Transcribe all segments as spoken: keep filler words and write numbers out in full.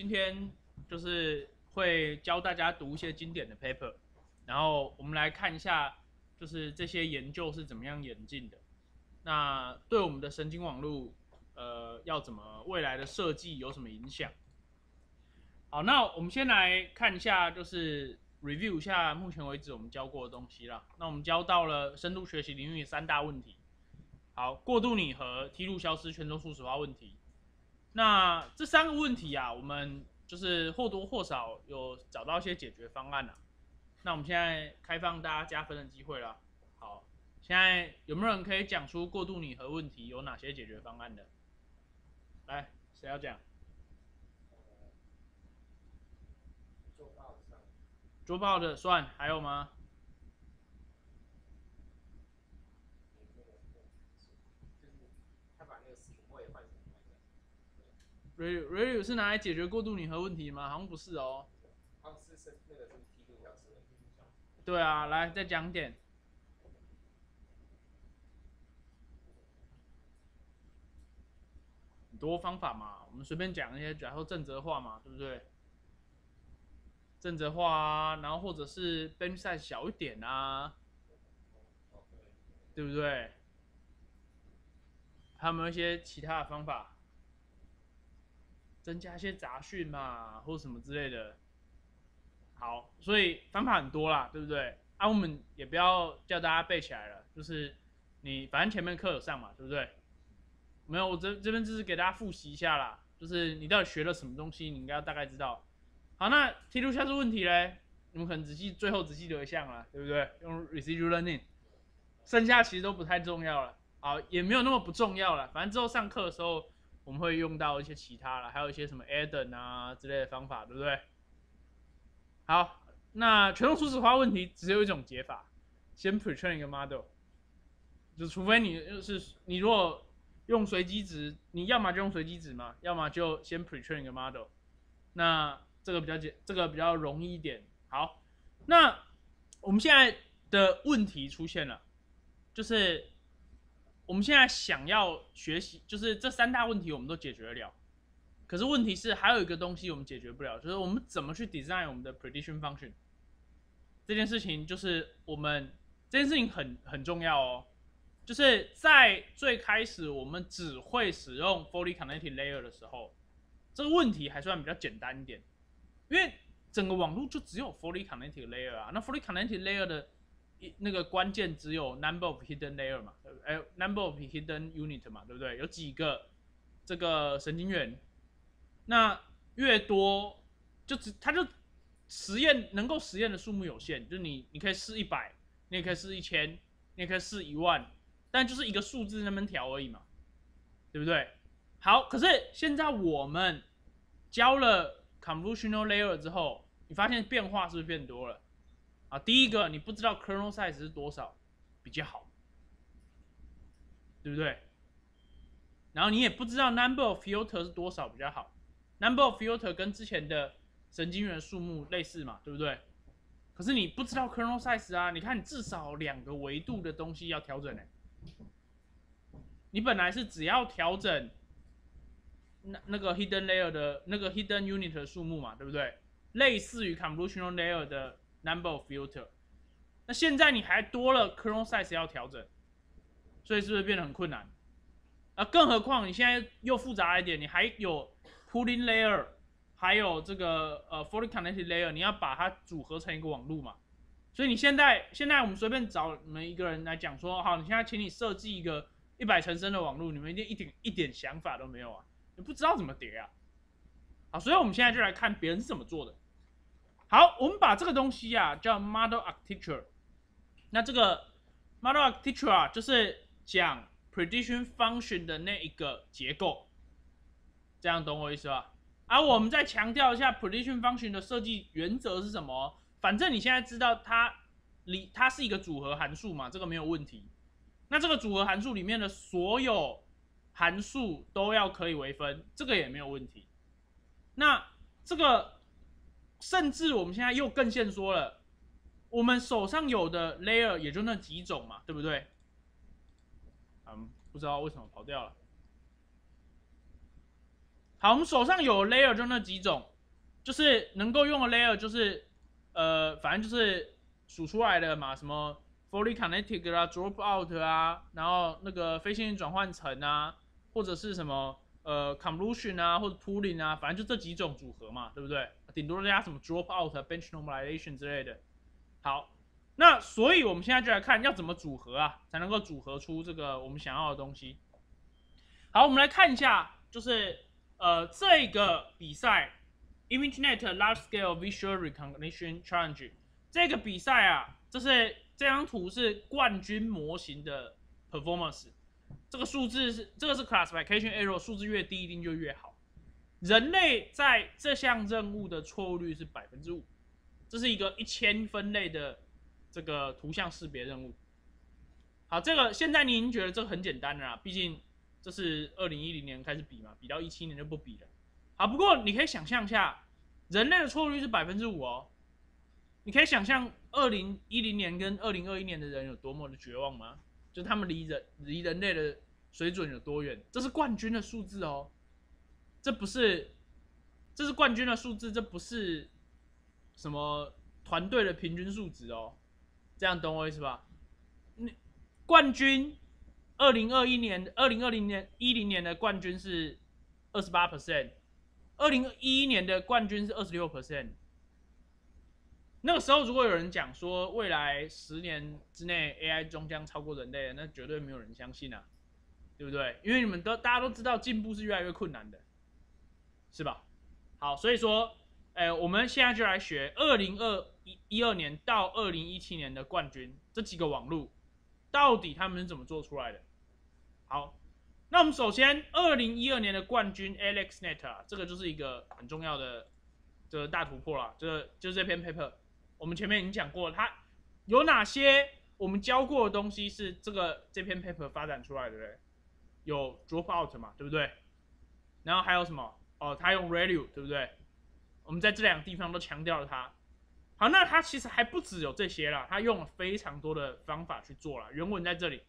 今天就是会教大家读一些经典的 paper， 然后我们来看一下，就是这些研究是怎么样演进的，那对我们的神经网络，呃，要怎么未来的设计有什么影响？好，那我们先来看一下，就是 review 一下目前为止我们教过的东西啦。那我们教到了深度学习领域三大问题，好，过度拟合、梯度消失、权重初始化问题。 那这三个问题啊，我们就是或多或少有找到一些解决方案啦、啊。那我们现在开放大家加分的机会啦。好，现在有没有人可以讲出过度拟合问题有哪些解决方案的？来，谁要讲？做爆的算。做爆的算，还有吗？他把那个死位换成。 Review 是拿来解决过度拟合问题吗？好像不是哦。他们是是那个是梯度消失。对啊，来再讲点。很多方法嘛，我们随便讲一些，假如说正则化嘛，对不对？正则化啊，然后或者是 bench size 小一点啊，对不对？还有没有一些其他的方法？ 增加一些杂讯嘛，或什么之类的。好，所以方法很多啦，对不对？啊，我们也不要叫大家背起来了，就是你反正前面课有上嘛，对不对？没有，我这这边就是给大家复习一下啦，就是你到底学了什么东西，你应该要大概知道。好，那提出下这问题嘞，你们可能只记最后只记得一项啦，对不对？用 residual learning， 剩下其实都不太重要了，好，也没有那么不重要了，反正之后上课的时候。 我们会用到一些其他啦，还有一些什么 add-on 啊之类的方法，对不对？好，那权重初始化问题只有一种解法，先 pretrain 一个 model， 就除非你就是你如果用随机值，你要么就用随机值嘛，要么就先 pretrain 一个 model， 那这个比较简，这个比较容易一点。好，那我们现在的问题出现了，就是。 我们现在想要学习，就是这三大问题我们都解决得了，可是问题是还有一个东西我们解决不了，就是我们怎么去 design 我们的 prediction function 这件事情，就是我们这件事情很很重要哦，就是在最开始我们只会使用 fully connected layer 的时候，这个问题还算比较简单一点，因为整个网络就只有 fully connected layer 啊，那 fully connected layer 的 那个关键只有 number of hidden layer 嘛，哎 ，number of hidden unit 嘛，对不对？有几个这个神经元，那越多就只它就实验能够实验的数目有限，就是你你可以试一百，你也可以试一千，你也可以试一万，但就是一个数字那边调而已嘛，对不对？好，可是现在我们教了 convolutional layer 之后，你发现变化是不是变多了？ 啊，第一个你不知道 kernel size 是多少比较好，对不对？然后你也不知道 number of filter 是多少比较好 ，number of filter 跟之前的神经元数目类似嘛，对不对？可是你不知道 kernel size 啊，你看你至少两个维度的东西要调整呢、欸。你本来是只要调整那那个 hidden layer 的那个 hidden unit 的数目嘛，对不对？类似于 convolutional layer 的 number of filter， 那现在你还多了 kernel size 要调整，所以是不是变得很困难？啊，更何况你现在又复杂一点，你还有 pooling layer， 还有这个呃 fully connected layer， 你要把它组合成一个网络嘛。所以你现在现在我们随便找你们一个人来讲说，好，你现在请你设计一个一百层深的网络，你们一定一点一点想法都没有啊，你不知道怎么叠啊。好，所以我们现在就来看别人是怎么做的。 好，我们把这个东西啊叫 model architecture。那这个 model architecture 啊，就是讲 prediction function 的那一个结构，这样懂我意思吧？啊，我们再强调一下 prediction function 的设计原则是什么？反正你现在知道它里它是一个组合函数嘛，这个没有问题。那这个组合函数里面的所有函数都要可以微分，这个也没有问题。那这个。 甚至我们现在又更限缩了，我们手上有的 layer 也就那几种嘛，对不对？嗯，不知道为什么跑掉了。好，我们手上有 layer 就那几种，就是能够用的 layer 就是呃，反正就是数出来的嘛，什么 fully kinetic 啊 ，dropout 啊，然后那个非线性转换层啊，或者是什么呃 convolution 啊，或者 pooling 啊，反正就这几种组合嘛，对不对？顶多加什么 dropout 啊 ，bench normalization 之类的。好。 那所以，我们现在就来看要怎么组合啊，才能够组合出这个我们想要的东西。好，我们来看一下，就是呃这个比赛 ImageNet Large Scale Visual Recognition Challenge 这个比赛啊，这是这张图是冠军模型的 performance， 这个数字是这个是 classification error， 数字越低一定就越好。人类在这项任务的错误率是 百分之五， 这是一个一千分类的。 这个图像识别任务，好，这个现在你已经觉得这个很简单了啦，毕竟这是二零一零年开始比嘛，比到一七年就不比了。好，不过你可以想象一下，人类的错误率是 百分之五 哦，你可以想象二零一零年跟二零二一年的人有多么的绝望吗？就他们离人离人类的水准有多远？这是冠军的数字哦，这不是，这是冠军的数字，这不是什么团队的平均数值哦。 这样懂我意思吧？那冠军，二零二一年、二零二零年、一零年的冠军是百分之二十八， 二零一一年的冠军是百分之二十六。那个时候，如果有人讲说未来十年之内 A I 终将超过人类，那绝对没有人相信啊，对不对？因为你们都大家都知道，进步是越来越困难的，是吧？好，所以说，哎，我们现在就来学二零二。 一二年到二零一七年的冠军，这几个网路到底他们是怎么做出来的？好，那我们首先二零一二年的冠军 AlexNet 啊，这个就是一个很重要的这个大突破啦。这个就是这篇 paper， 我们前面已经讲过，它有哪些我们教过的东西是这个这篇 paper 发展出来的嘞？有 dropout 嘛，对不对？然后还有什么？哦，它用 ReLU， 对不对？我们在这两个地方都强调了它。 好，那它其实还不只有这些啦，它用了非常多的方法去做啦。原文在这里，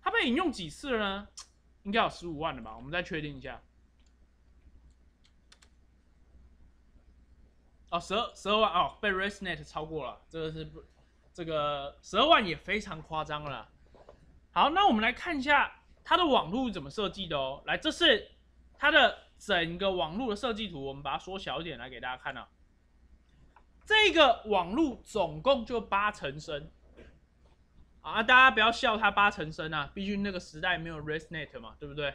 它被引用几次了呢？应该有十五万了吧？我们再确定一下。哦，十二万哦，被 ResNet 超过了，这个是不，这个十二万也非常夸张了啦。好，那我们来看一下它的网路怎么设计的哦。来，这是它的整个网路的设计图，我们把它缩小一点来给大家看啊。 这个网路总共就八层深啊！大家不要笑它八层深啊，毕竟那个时代没有 ResNet 嘛，对不对？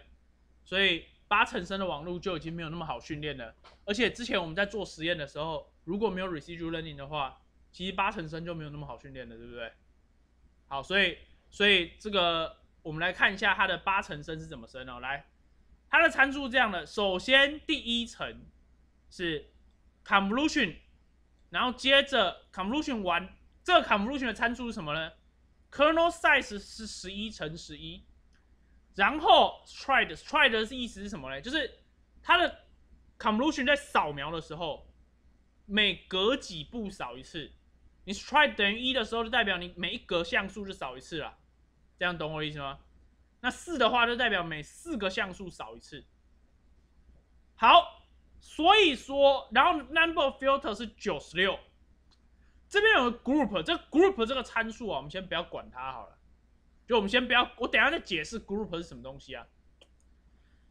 所以八层深的网路就已经没有那么好训练了。而且之前我们在做实验的时候，如果没有 residual learning 的话，其实八层深就没有那么好训练了，对不对？好，所以所以这个我们来看一下它的八层深是怎么深哦。来，它的参数这样的，首先第一层是 convolution。 然后接着 convolution 完，这个 convolution 的参数是什么呢 ？Kernel size 是十一乘十一，然后 stride stride 的意思是什么呢？就是它的 convolution 在扫描的时候，每隔几步扫一次。你 stride 等于一的时候，就代表你每一格像素就扫一次啦。这样懂我意思吗？那四的话，就代表每四个像素扫一次。好。 所以说，然后 number filter 是九十六，这边有个 group， 这 group 这个参数啊，我们先不要管它好了，就我们先不要，我等一下再解释 group 是什么东西啊。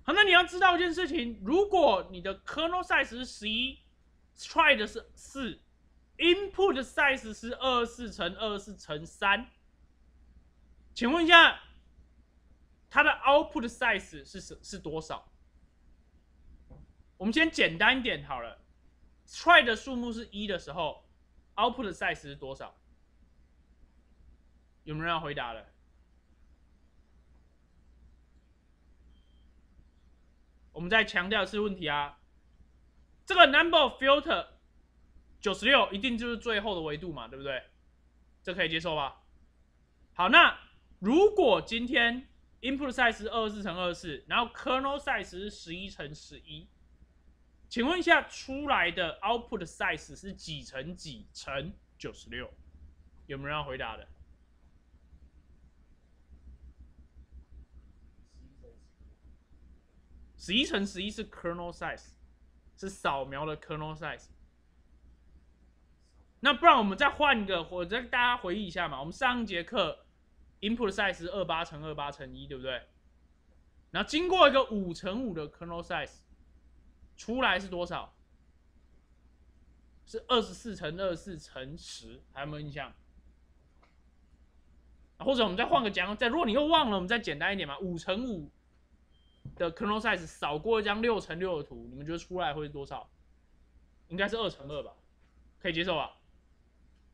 好，那你要知道一件事情，如果你的 kernel size 是十一 ，stride 是四 ，input size 是二十四乘二十四乘三，请问一下，它的 output size 是是多少？ 我们先简单一点好了 ，try 的数目是一的时候 ，output 的 size 是多少？有没有人要回答了？我们再强调一次问题啊，这个 number filter 九十六一定就是最后的维度嘛，对不对？这可以接受吧？好，那如果今天 input size 是二十四乘二十四，然后 kernel size 是十一乘十一。 请问一下，出来的 output size 是几乘几乘 九十六？ 有没有人要回答的？十一乘十一是 kernel size， 是扫描的 kernel size。那不然我们再换个，我再大家回忆一下嘛。我们上一节课 input size 是二十八乘二十八乘一，对不对？然后经过一个五乘五的 kernel size， 出来是多少？是二十四乘二十四乘十，还有没有印象？或者我们再换个讲，再如果你又忘了，我们再简单一点嘛。五乘五的 kernel size 扫过一张六乘六的图，你们觉得出来会是多少？应该是二乘二吧，可以接受吧？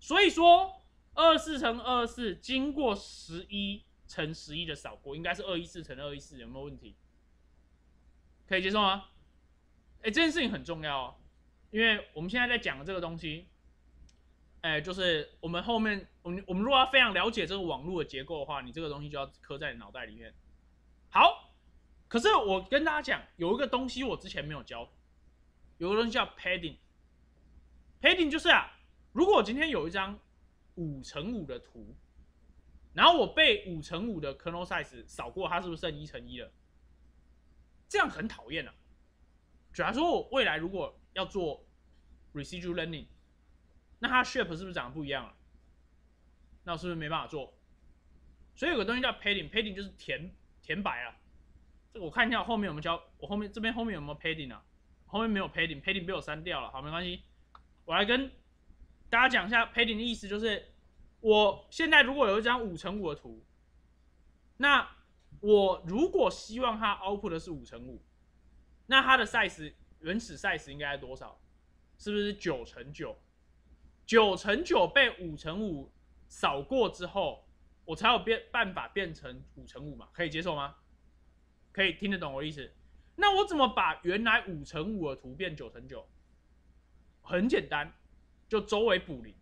所以说二十四乘二十四经过十一乘十一的扫过，应该是二百一十四乘二百一十四，有没有问题？可以接受吗？哎、欸，这件事情很重要哦，因为我们现在在讲的这个东西。哎，就是我们后面，我们我们如果要非常了解这个网络的结构的话，你这个东西就要刻在你脑袋里面。好，可是我跟大家讲，有一个东西我之前没有教，有个东西叫 padding。padding 就是啊，如果我今天有一张五乘五的图，然后我被五乘五的 kernel size 扫过，它是不是剩一乘一了？这样很讨厌啊。假如说我未来如果要做 residual learning。那它 shape 是不是长得不一样了？那我是不是没办法做？所以有个东西叫 padding，padding 就是填填白啊。这个我看一下后面有没有教，我后面这边后面有没有 padding 啊？后面没有 padding，padding 被我删掉了。好，没关系，我来跟大家讲一下 padding 的意思，就是我现在如果有一张五乘五的图，那我如果希望它 output 的是五乘五，那它的 size 原始 size 应该是多少？是不是九乘九？九乘九被五乘五扫过之后，我才有变办法变成五乘五嘛？可以接受吗？可以听得懂我的意思？那我怎么把原来五乘五的图变九乘九？很简单，就周围补零。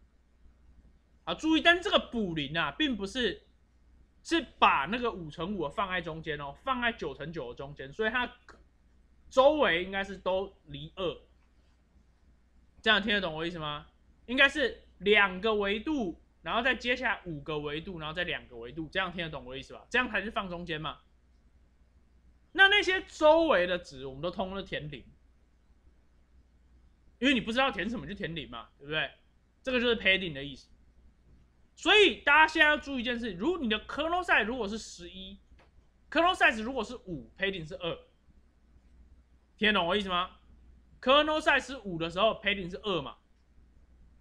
啊，注意，但这个补零啊，并不是是把那个五乘五的放在中间哦，放在九乘九的中间，所以它周围应该是都离二。这样听得懂我的意思吗？应该是两个维度，然后再接下来五个维度，然后再两个维度，这样听得懂我的意思吧？这样才是放中间嘛。那那些周围的值，我们都通通填零，因为你不知道填什么就填零嘛，对不对？这个就是 padding 的意思。所以大家现在要注意一件事：如果你的 kernel size 如果是十一 ，kernel size 如果是五 ，padding 是二，听得懂我的意思吗 ？kernel size 是五的时候 ，padding 是二嘛。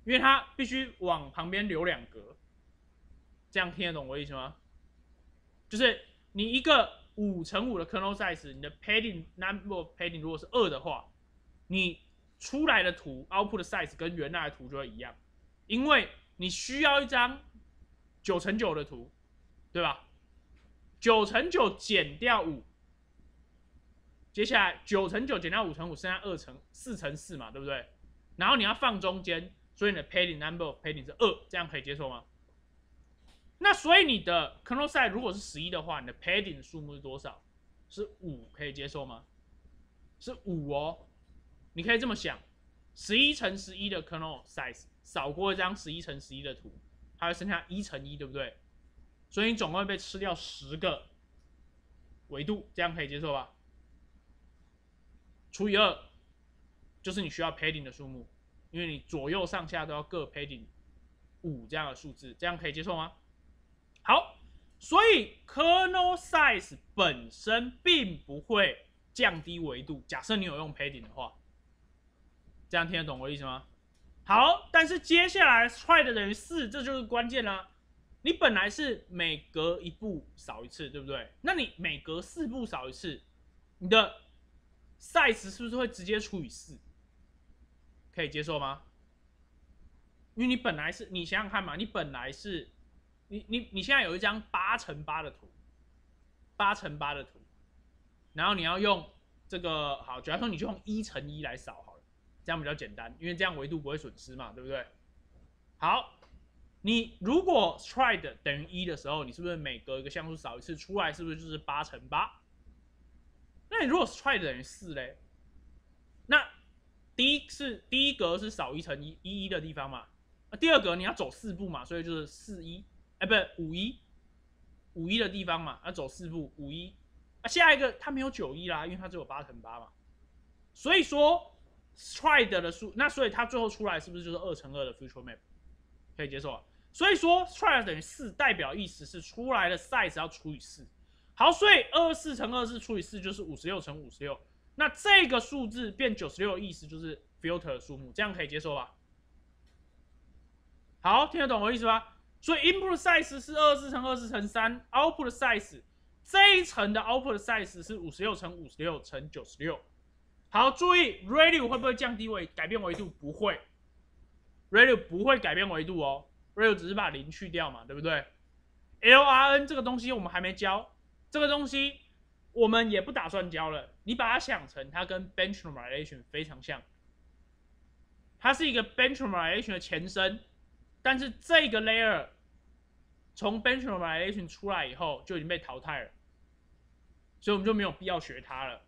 因为它必须往旁边留两格，这样听得懂我的意思吗？就是你一个五乘五的 kernel size， 你的 padding number of padding 如果是二的话，你出来的图 output size 跟原来的图就会一样，因为你需要一张九乘九的图，对吧？九乘九减掉五，接下来九乘九减掉五乘五，剩下二乘四乘四嘛，对不对？然后你要放中间。所以你的 padding number of padding 是二，这样可以接受吗？那所以你的 kernel size 如果是十一的话，你的 padding 数目是多少？是五，可以接受吗？是五哦，你可以这么想， 十一乘十一的 kernel size 少过一张十一乘十一的图，它会剩下一乘一，对不对？所以你总共会被吃掉十个维度，这样可以接受吧？除以二就是你需要 padding 的数目。因为你左右上下都要各 padding 五这样的数字，这样可以接受吗？好，所以 kernel size 本身并不会降低维度。假设你有用 padding 的话，这样听得懂我的意思吗？好，但是接下来 try 的等于四，这就是关键啦。你本来是每隔一步扫一次，对不对？那你每隔四步扫一次，你的 size 是不是会直接除以四？可以接受吗？因为你本来是，你想想看嘛，你本来是，你你你现在有一张八乘八的图，八乘八的图，然后你要用这个好，假如说你就用一乘一来扫好了，这样比较简单，因为这样维度不会损失嘛，对不对？好，你如果 try 的等于一的时候，你是不是每隔一个像素扫一次出来，是不是就是八乘八？那你如果 try 的等于四嘞，那第一是第一格是少一乘一一一的地方嘛，第二格你要走四步嘛，所以就是四一，哎，不是五一，五一的地方嘛，要走四步，五一，那下一个它没有九十一啦，因为它只有八乘八嘛。所以说 ，tried 的数，那所以它最后出来是不是就是二乘二的 future map？ 可以接受啊。所以说 tried 等于四，代表意思是出来的 size 要除以四。好，所以二十四乘二十四除以四就是五十六乘五十六。那这个数字变九十六的意思就是 filter 的数目，这样可以接受吧？好，听得懂我的意思吧？所以 input size 是二十四乘二十四乘三 ，output size 这一层的 output size 是五十六乘五十六乘九十六。好，注意 radio 会不会降低维改变维度？不会 ，radio 不会改变维度哦 ，radio 只是把零去掉嘛，对不对 ？L R N 这个东西我们还没教，这个东西。 我们也不打算教了。你把它想成，它跟 bench normalization 非常像，它是一个 bench normalization 的前身，但是这个 layer 从 bench normalization 出来以后就已经被淘汰了，所以我们就没有必要学它了。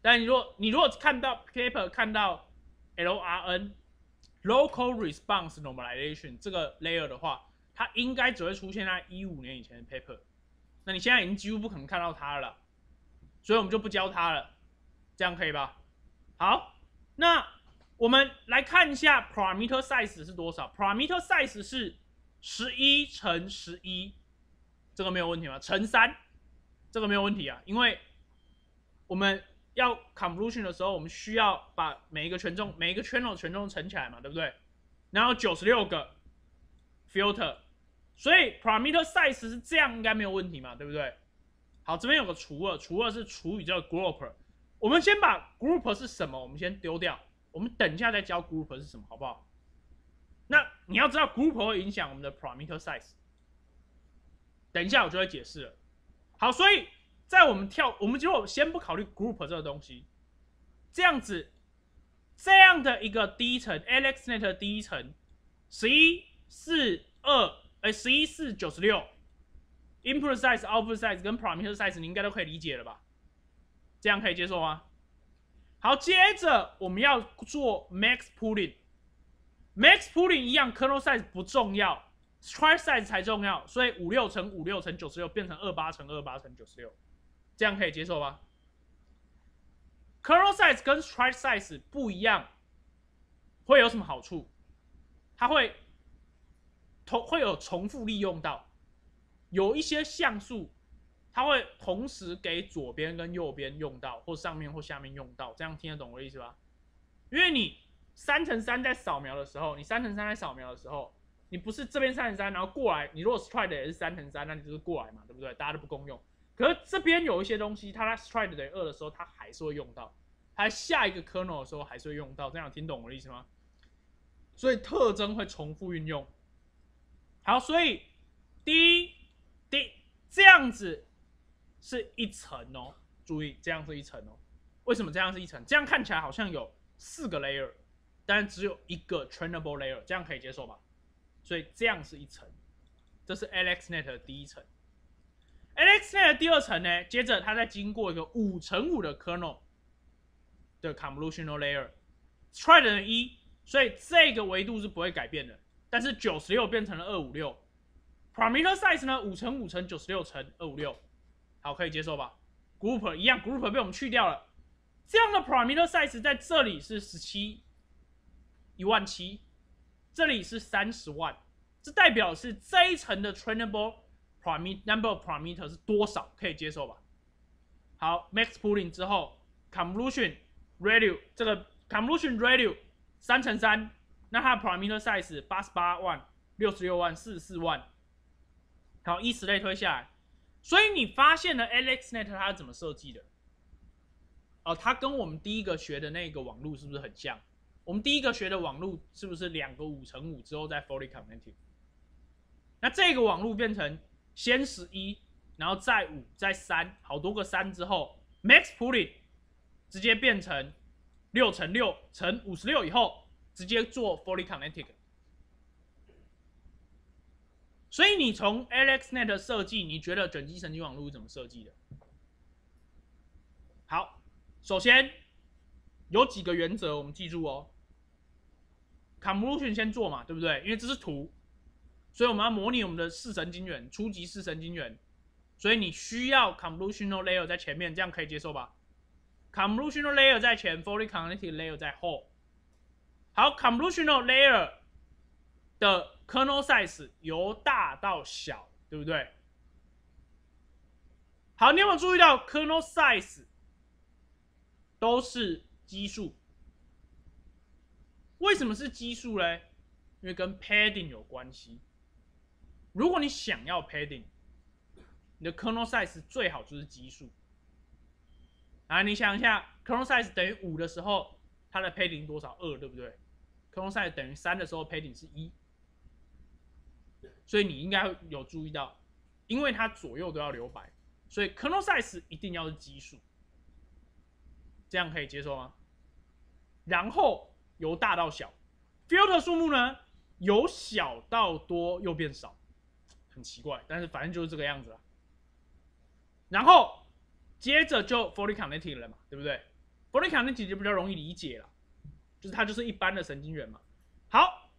但你如果你如果看到 paper 看到 L R N local response normalization 这个 layer 的话，它应该只会出现在一五年以前的 paper。 那你现在已经几乎不可能看到它了，所以我们就不教它了，这样可以吧？好，那我们来看一下 parameter size 是多少 ？parameter size 是十一乘十一，这个没有问题吗？乘 三， 这个没有问题啊，因为我们要 convolution 的时候，我们需要把每一个权重、每一个 channel 权重乘起来嘛，对不对？然后九十六个 filter。 所以 parameter size 是这样，应该没有问题嘛，对不对？好，这边有个除二，除二是除以这个 group。我们先把 group 是什么，我们先丢掉，我们等一下再教 group 是什么，好不好？那你要知道 group 会影响我们的 parameter size。等一下我就会解释了。好，所以在我们跳，我们如果先不考虑 group 这个东西，这样子，这样的一个第一层 AlexNet 的第一层， 十一、四、二。 哎， 十一、四、九十六 ，input size、output size 跟 parameter size 你应该都可以理解了吧？这样可以接受吗？好，接着我们要做 max pooling，max pooling 一样 ，kernel size 不重要 ，stripe size 才重要，所以五十六乘五十六乘九十六变成二十八乘二十八乘九十六，这样可以接受吧 ？kernel size 跟 stripe size 不一样，会有什么好处？它会。 会有重复利用到，有一些像素，它会同时给左边跟右边用到，或上面或下面用到，这样听得懂我的意思吧？因为你三乘三在扫描的时候，你三乘三在扫描的时候，你不是这边三乘三，然后过来，你如果 stride 也是三乘三，那你就是过来嘛，对不对？大家都不共用。可是这边有一些东西，它在 stride 等于二的时候，它还是会用到，它下一个 kernel 的时候还是会用到，这样听懂我的意思吗？所以特征会重复运用。 好，所以第一，第这样子是一层哦，注意这样是一层哦。为什么这样是一层？这样看起来好像有四个 layer， 但只有一个 trainable layer， 这样可以接受吧？所以这样是一层，这是 AlexNet 的第一层。AlexNet 的第二层呢，接着它再经过一个五乘五的 kernel 的 convolutional layer，try 等于一，所以这个维度是不会改变的。 但是九十六变成了二百五十六 ，parameter size 呢五乘五乘九十六乘二百五十六，好，可以接受吧 ？group 一样 ，group 被我们去掉了。这样的 parameter size 在这里是十七，一万七，这里是三十万，这代表是这一层的 trainable parameter number of parameter 是多少？可以接受吧？好 ，max pooling 之后 ，convolution radio 这个 convolution radio 三乘三。 那它的 parameter size 八十八万、六十六万、四十四万，好，依此类推下来。所以你发现了 AlexNet 它是怎么设计的？哦，它跟我们第一个学的那个网路是不是很像？我们第一个学的网路是不是两个五乘五之后再 fully connected？ 那这个网路变成先十一，然后再五，再三，好多个三之后 ，max pooling 直接变成六乘六乘五十六以后。 直接做 fully connected， 所以你从 AlexNet 的设计，你觉得卷积神经网络是怎么设计的？好，首先有几个原则我们记住哦。Convolution 先做嘛，对不对？因为这是图，所以我们要模拟我们的视神经元，初级视神经元，所以你需要 convolutional layer 在前面，这样可以接受吧 ？convolutional layer 在前 ，fully connected layer 在后。好 ，convolutional layer 的 kernel size 由大到小，对不对？好，你有没有注意到 kernel size 都是奇数？为什么是奇数嘞？因为跟 padding 有关系。如果你想要 padding， 你的 kernel size 最好就是奇数。来，你想一下 ，kernel size 等于五的时候，它的 padding 多少？ 二， 对不对 ？kernel size 等于三的时候 ，padding 是一。所以你应该有注意到，因为它左右都要留白，所以 kernel size 一定要是奇数。这样可以接受吗？然后由大到小 ，filter 数目呢，由小到多又变少，很奇怪，但是反正就是这个样子啦。然后接着就 fully connected 了嘛，对不对 ？fully connected 就比较容易理解了，就是它就是一般的神经元嘛。好，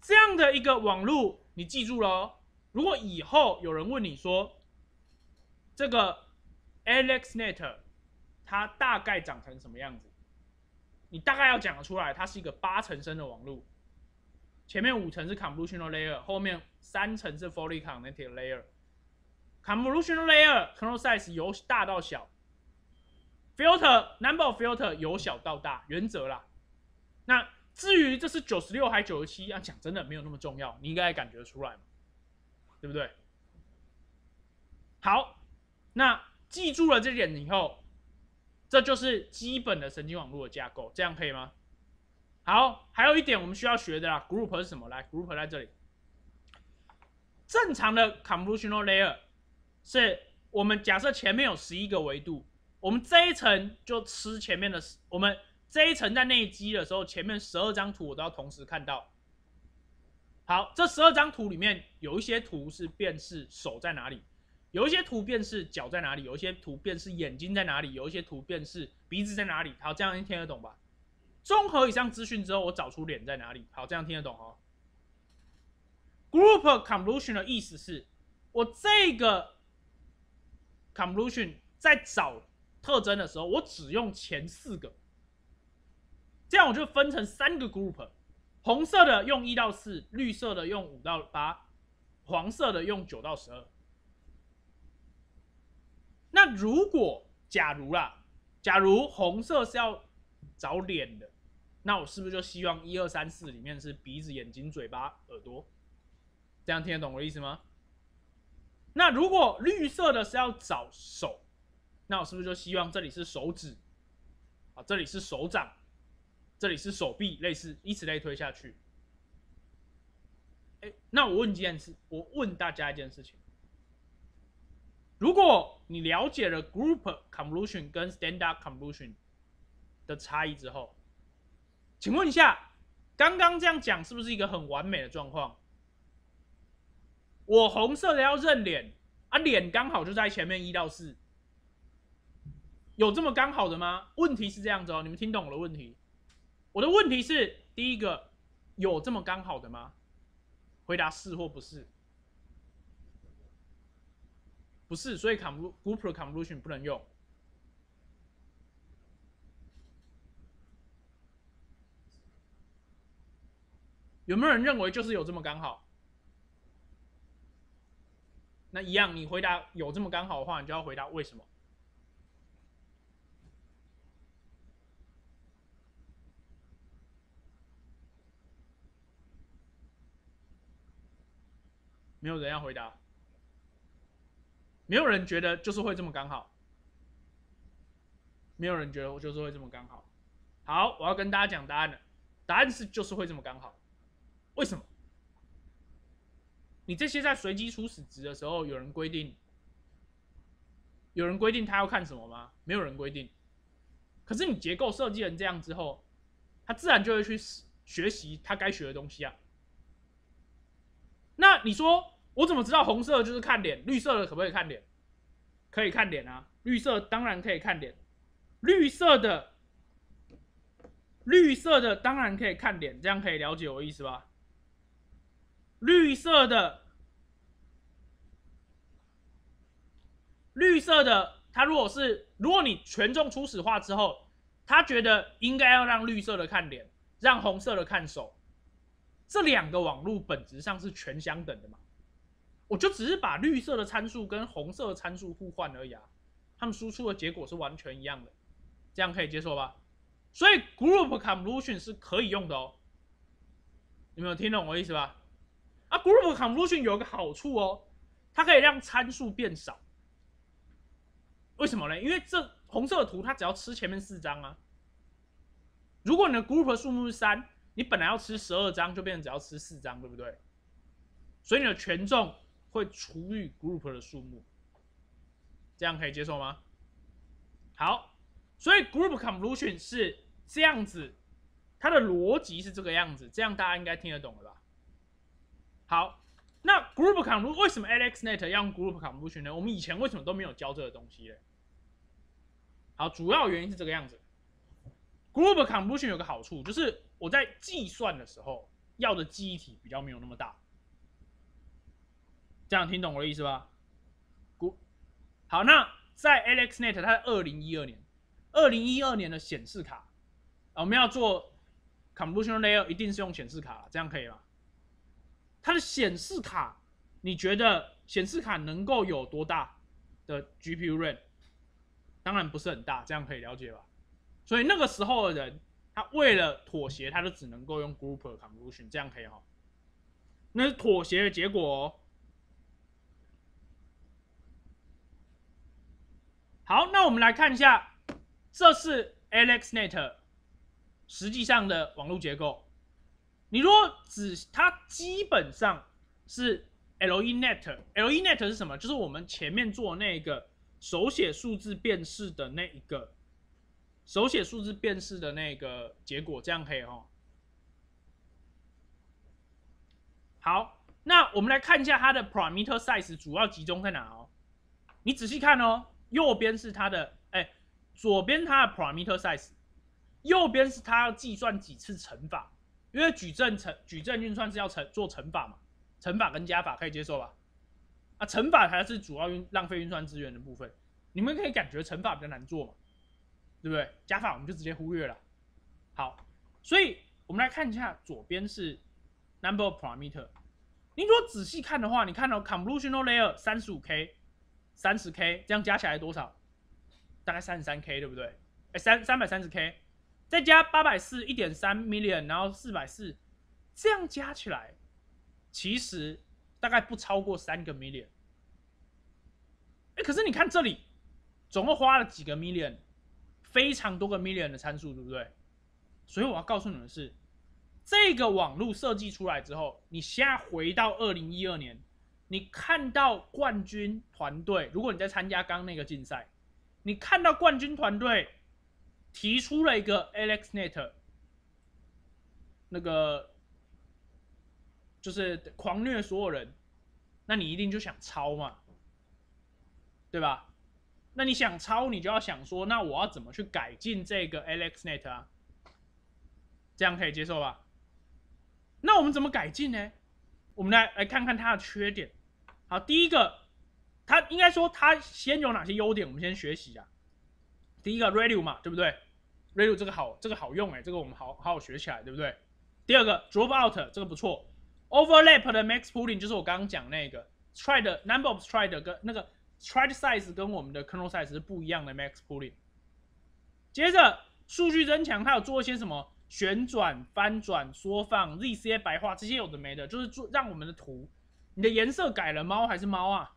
这样的一个网路你记住了哦。如果以后有人问你说，这个 AlexNet 它大概长成什么样子，你大概要讲得出来，它是一个八层深的网路，前面五层是 convolutional layer， 后面三层是 fully connected layer。convolutional layer kernel size 由大到小 ，filter number of filter 由小到大，原则啦。那至于这是九十六还九十七，啊，讲真的没有那么重要，你应该感觉出来嘛，对不对？好，那记住了这点以后，这就是基本的神经网络的架构，这样可以吗？好，还有一点我们需要学的啦 ，group 是什么？来 ，group 在这里，正常的 convolutional layer。是我们假设前面有十一个维度，我们这一层就吃前面的，我们这一层在内积的时候，前面十二张图我都要同时看到。好，这十二张图里面有一些图是辨识手在哪里，有一些图辨识脚在哪里，有一些图辨识眼睛在哪里，有一些图辨识鼻子在哪里。好，这样听得懂吧？综合以上资讯之后，我找出脸在哪里。好，这样听得懂哦。Group convolution 的意思是我这个。convolution 在找特征的时候，我只用前四个，这样我就分成三个 group， 红色的用一到四，绿色的用五到八，黄色的用九到十二。那如果假如啦，假如红色是要找脸的，那我是不是就希望一二三四里面是鼻子、眼睛、嘴巴、耳朵？这样听得懂我的意思吗？那如果绿色的是要找手，那我是不是就希望这里是手指，啊，这里是手掌，这里是手臂，类似以此类推下去。哎，那我问一件事，我问大家一件事情：如果你了解了 group convolution 跟 standard convolution 的差异之后，请问一下，刚刚这样讲是不是一个很完美的状况？我红色的要认脸啊，脸刚好就在前面一到四，有这么刚好的吗？问题是这样子哦，你们听懂我的问题？我的问题是第一个，有这么刚好的吗？回答是或不是？不是，所以 group convolution 不能用。有没有人认为就是有这么刚好？那一样，你回答有这么刚好的话，你就要回答为什么。没有人要回答，没有人觉得就是会这么刚好，没有人觉得我就是会这么刚好。好，我要跟大家讲答案了，答案是就是会这么刚好，为什么？你这些在随机初始值的时候，有人规定，有人规定他要看什么吗？没有人规定。可是你结构设计成这样之后，他自然就会去学习他该学的东西啊。那你说我怎么知道红色就是看脸，绿色的可不可以看脸？可以看脸啊，绿色当然可以看脸，绿色的，绿色的当然可以看脸，这样可以了解我的意思吧？绿色的绿色的，它如果是如果你权重初始化之后，他觉得应该要让绿色的看脸，让红色的看手，这两个网路本质上是全相等的嘛？我就只是把绿色的参数跟红色的参数互换而已啊，他们输出的结果是完全一样的，这样可以接受吧？所以 group convolution 是可以用的哦，你们有听懂我的意思吧？啊 ，group convolution 有一个好处哦，它可以让参数变少。为什么呢？因为这红色的图它只要吃前面四张啊。如果你的 group 数目是三，你本来要吃十二张，就变成只要吃四张，对不对？所以你的权重会除以 group 的数目，这样可以接受吗？好，所以 group convolution 是这样子，它的逻辑是这个样子，这样大家应该听得懂了吧？好，那 group convolution 为什么 AlexNet 要用 group convolution 呢？我们以前为什么都没有教这个东西呢？好，主要原因是这个样子。Group convolution 有个好处，就是我在计算的时候要的记忆体比较没有那么大。这样听懂我的意思吧？好，那在 AlexNet 它在二零一二年， 二零一二年的显示卡，我们要做 convolution layer 一定是用显示卡，这样可以吗？它的显示卡，你觉得显示卡能够有多大的 G P U RAM？当然不是很大，这样可以了解吧？所以那个时候的人，他为了妥协，他就只能够用 group convolution， 这样可以哈。那是妥协的结果哦。好，那我们来看一下，这是 AlexNet 实际上的网络结构。你如果只它基本上是 LENet，LENet 是什么？就是我们前面做那个。手写数字辨识的那一个，手写数字辨识的那个结果，这样可以哦。好，那我们来看一下它的 parameter size 主要集中在哪哦。你仔细看哦，右边是它的，哎，左边它的 parameter size， 右边是它要计算几次乘法，因为矩阵乘矩阵运算是要乘做乘法嘛，乘法跟加法可以接受吧？啊，乘法才是主要运浪费运算资源的部分，你们可以感觉乘法比较难做嘛，对不对？加法我们就直接忽略了。好，所以我们来看一下，左边是 number of parameter。你如果仔细看的话，你看到、哦、convolutional layer 三十五 K、三十 K， 这样加起来多少？大概三十三 K， 对不对？哎，三三百三十 K， 再加八百四十 一点三 million， 然后四百四十，这样加起来，其实。大概不超过三个 million， 哎、欸，可是你看这里，总共花了几个 million， 非常多个 million 的参数，对不对？所以我要告诉你们是，这个网路设计出来之后，你现在回到二零一二年，你看到冠军团队，如果你在参加刚那个竞赛，你看到冠军团队提出了一个 AlexNet 那个。就是狂虐所有人，那你一定就想抄嘛，对吧？那你想抄，你就要想说，那我要怎么去改进这个 AlexNet 啊？这样可以接受吧？那我们怎么改进呢？我们来来看看它的缺点。好，第一个，它应该说它先有哪些优点，我们先学习啊。第一个 ReLU 嘛，对不对 ？ReLU 这个好，这个好用哎、欸，这个我们好好好学起来，对不对？第二个 Dropout 这个不错。Overlap 的 max pooling 就是我刚刚讲那个 thread number of thread 跟那个 thread size 跟我们的 kernel size 是不一样的 max pooling。接着数据增强，它有做一些什么旋转、翻转、缩放、Z C A 白化这些有的没的，就是做让我们的图，你的颜色改了，猫还是猫啊？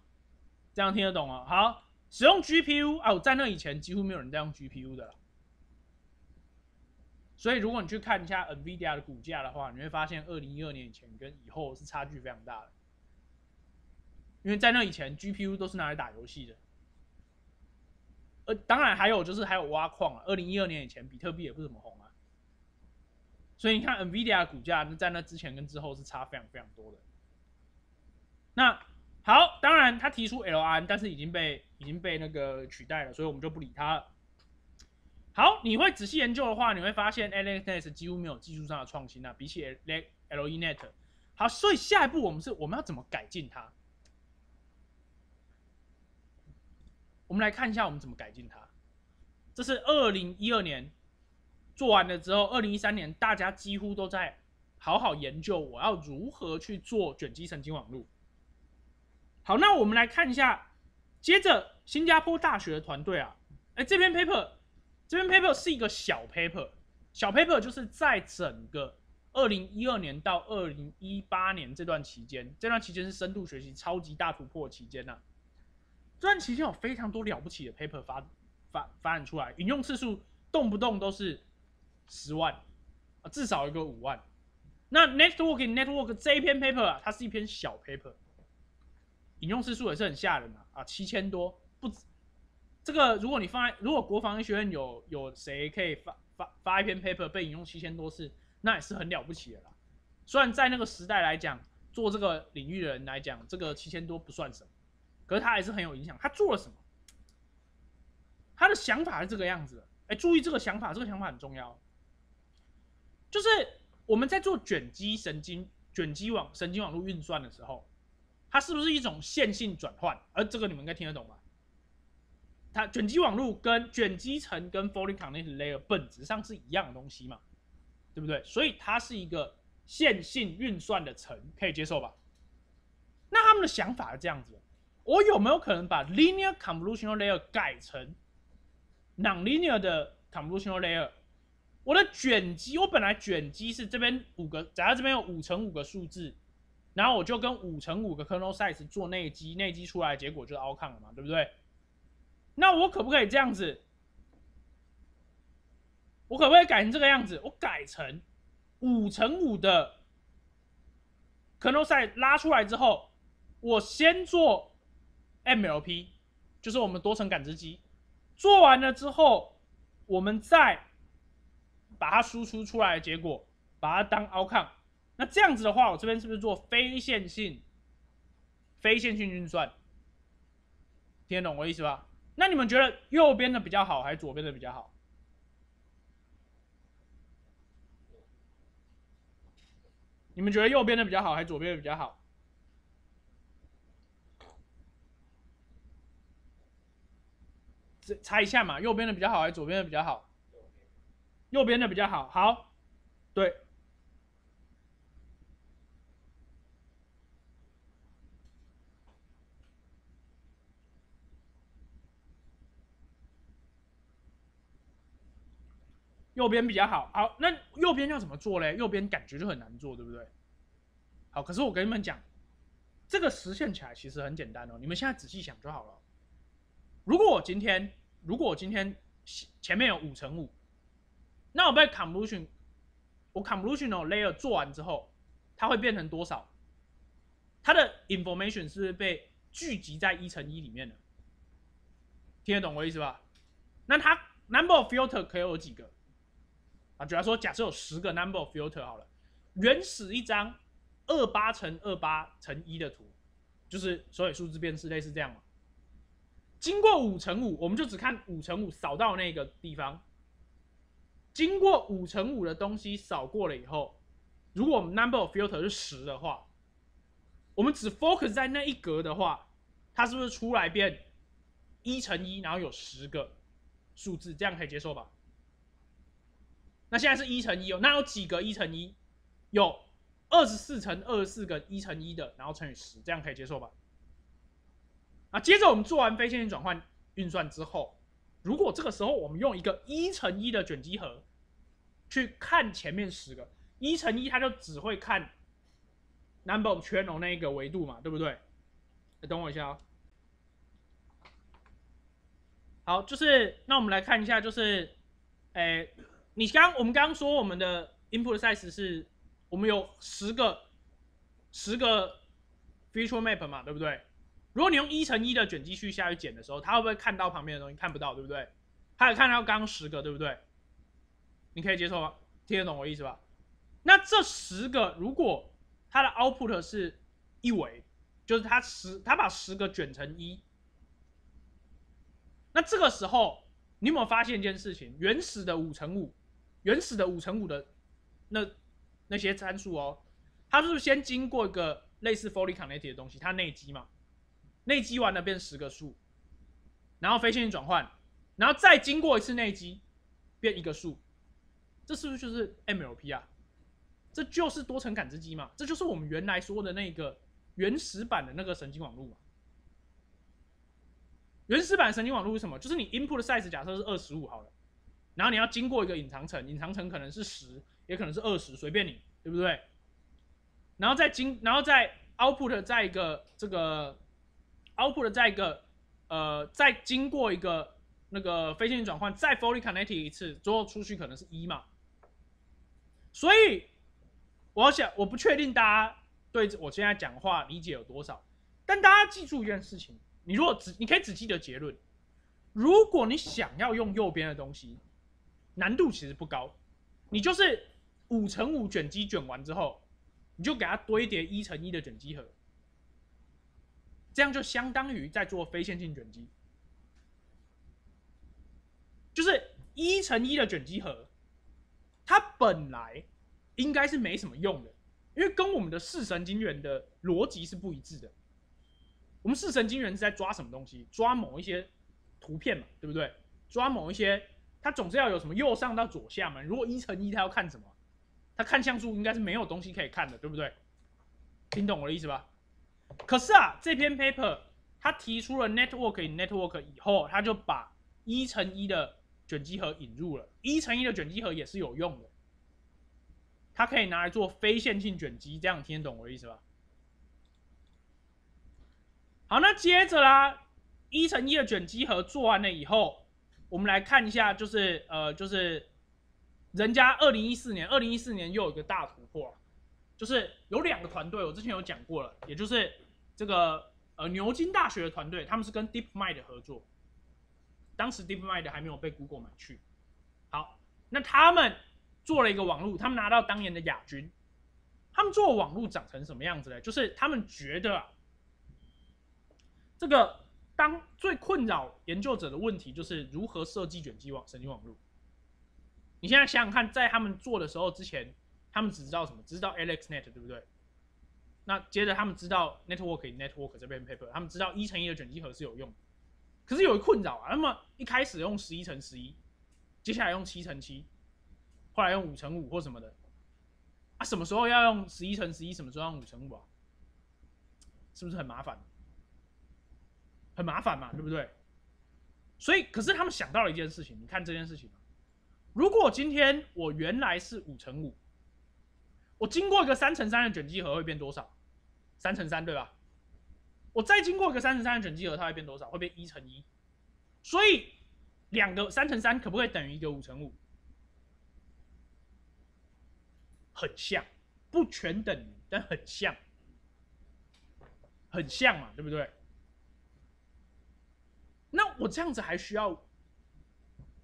这样听得懂啊？好，使用 G P U 啊，我在那以前几乎没有人在用 G P U 的了。所以，如果你去看一下 Nvidia 的股价的话，你会发现二零一二年以前跟以后是差距非常大的，因为在那以前 G P U 都是拿来打游戏的。呃，当然还有就是还有挖矿啊。二零一二年以前，比特币也不怎么红啊。所以你看 Nvidia 的股价在那之前跟之后是差非常非常多的。那好，当然他提出 L R M， 但是已经被已经被那个取代了，所以我们就不理他了。好，你会仔细研究的话，你会发现 AlexNet 几乎没有技术上的创新啊，比起 LENet。好，所以下一步我们是我们要怎么改进它？我们来看一下我们怎么改进它。这是二零一二年做完了之后， 二零一三年大家几乎都在好好研究我要如何去做卷积神经网络。好，那我们来看一下，接着新加坡大学的团队啊，哎，这篇 paper， 这篇 paper 是一个小 paper， 小 paper 就是在整个二零一二年到二零一八年这段期间，这段期间是深度学习超级大突破期间啊。这段期间有非常多了不起的 paper 发发发展出来，引用次数动不动都是十万啊，至少一个五万。那 networking network 这一篇 paper 啊，它是一篇小 paper， 引用次数也是很吓人的啊，七千多不止。这个如果你放在如果国防医学院有有谁可以发发发一篇 paper 被引用七千多次，那也是很了不起的啦。虽然在那个时代来讲，做这个领域的人来讲，这个七千多不算什么，可是他还是很有影响。他做了什么？他的想法是这个样子的。哎，注意这个想法，这个想法很重要。就是我们在做卷积神经、卷积网神经网络运算的时候，它是不是一种线性转换？而这个你们应该听得懂吧？它卷积网络跟卷积层跟 fully connected layer 本质上是一样的东西嘛？对不对？所以它是一个线性运算的层，可以接受吧？那他们的想法是这样子：我有没有可能把 linear convolutional layer 改成 non-linear 的 convolutional layer？ 我的卷积，我本来卷积是这边五个，假设这边有五乘五个数字，然后我就跟五乘五个 kernel size 做内积，内积出来的结果就是 outcome 了嘛，对不对？那我可不可以这样子？我可不可以改成这个样子？我改成五乘五的 kernel size 拉出来之后，我先做 M L P， 就是我们多层感知机，做完了之后，我们再把它输出出来的结果，把它当 outcome。那这样子的话，我这边是不是做非线性、非线性运算？听得懂我意思吧？那你们觉得右边的比较好，还是左边的比较好？你们觉得右边的比较好，还是左边的比较好？猜一下嘛，右边的比较好，还是左边的比较好？右边的比较好，好，对。右边比较好，好，那右边要怎么做嘞？右边感觉就很难做，对不对？好，可是我跟你们讲，这个实现起来其实很简单哦，你们现在仔细想就好了。如果我今天，如果我今天前面有五乘五，那我被 convolution， 我 convolutional layer 做完之后，它会变成多少？它的 information 是不是被聚集在一乘一里面了？听得懂我意思吧？那它 number of filter 可以有几个？啊，主要说，假设有十个 number of filter 好了，原始一张二八乘二八乘一的图，就是所有数字变式类似这样嘛。经过五乘五，我们就只看五乘五扫到那个地方。经过五乘五的东西扫过了以后，如果我们 number of filter 是十的话，我们只 focus 在那一格的话，它是不是出来变一乘一，然后有十个数字，这样可以接受吧？那现在是一乘一哦，那有几个一乘一？有二十四乘二十四个一乘一的，然后乘以十，这样可以接受吧？啊，接着我们做完非线性转换运算之后，如果这个时候我们用一个一乘一的卷积盒去看前面十个，一乘一它就只会看 number of channel 那一个维度嘛，对不对？等我一下哦。好，就是那我们来看一下，就是，哎。你刚我们刚刚说我们的 input size 是，我们有十个十个 feature map 嘛，对不对？如果你用一乘一的卷积序下去剪的时候，它会不会看到旁边的东西？看不到，对不对？它也看到刚刚十个，对不对？你可以接受吗？听得懂我意思吧？那这十个如果它的 output 是一维，就是它十它把十个卷成一，那这个时候你有没有发现一件事情？原始的五乘五。原始的五乘五的那那些参数哦，它是不是先经过一个类似 fully connected 的东西，它内积嘛，内积完了变十个数，然后非线性转换，然后再经过一次内积，变一个数，这是不是就是 M L P 啊？这就是多层感知机嘛，这就是我们原来说的那个原始版的那个神经网络嘛。原始版神经网络是什么？就是你 input 的 size 假设是二十五好了，然后你要经过一个隐藏层，隐藏层可能是十，也可能是二十，随便你，对不对？然后再经，然后再 output 在一个这个 output 在一个呃，再经过一个那个非线性转换，再 fully connected 一次，最后出去可能是一嘛。所以我想，我不确定大家对我现在讲话理解有多少，但大家记住一件事情。你如果只，你可以只记得结论。如果你想要用右边的东西，难度其实不高，你就是五乘五卷积卷完之后，你就给它堆叠一乘一的卷积盒，这样就相当于在做非线性卷积，就是一乘一的卷积盒，它本来应该是没什么用的，因为跟我们的视神经元的逻辑是不一致的。我们视神经元是在抓什么东西？抓某一些图片嘛，对不对？抓某一些，它总是要有什么右上到左下嘛。如果一乘一，它要看什么？它看像素应该是没有东西可以看的，对不对？听懂我的意思吧？可是啊，这篇 paper 它提出了 network in network 以后，它就把一乘一的卷积盒引入了。一乘一的卷积盒也是有用的，它可以拿来做非线性卷积，这样听得懂我的意思吧？好，那接着啦，一乘一的卷积盒做完了以后，我们来看一下，就是呃，就是人家二零一四年，二零一四年又有一个大突破，就是有两个团队，我之前有讲过了，也就是这个呃牛津大学的团队，他们是跟 DeepMind 合作，当时 DeepMind 还没有被 Google 买去。好，那他们做了一个网路，他们拿到当年的亚军。他们做网路长成什么样子呢？就是他们觉得、啊。这个当最困扰研究者的问题就是如何设计卷积网神经网络。你现在想想看，在他们做的时候之前，他们只知道什么？只知道 AlexNet， 对不对？那接着他们知道 Network in Network 这篇 paper， 他们知道一乘一的卷积盒是有用的。可是有一困扰啊，那么一开始用十一乘十一，接下来用七乘七，后来用五乘五或什么的。啊，什么时候要用十一乘十一？什么时候用五乘五啊？是不是很麻烦？很麻烦嘛，对不对？所以，可是他们想到了一件事情，你看这件事情，如果今天我原来是五乘五，我经过一个三乘三的卷积盒会变多少？三乘三，对吧？我再经过一个三乘三的卷积盒，它会变多少？会变一乘一。所以，两个三乘三可不可以等于一个五乘五？很像，不全等于，但很像，很像嘛，对不对？那我这样子还需要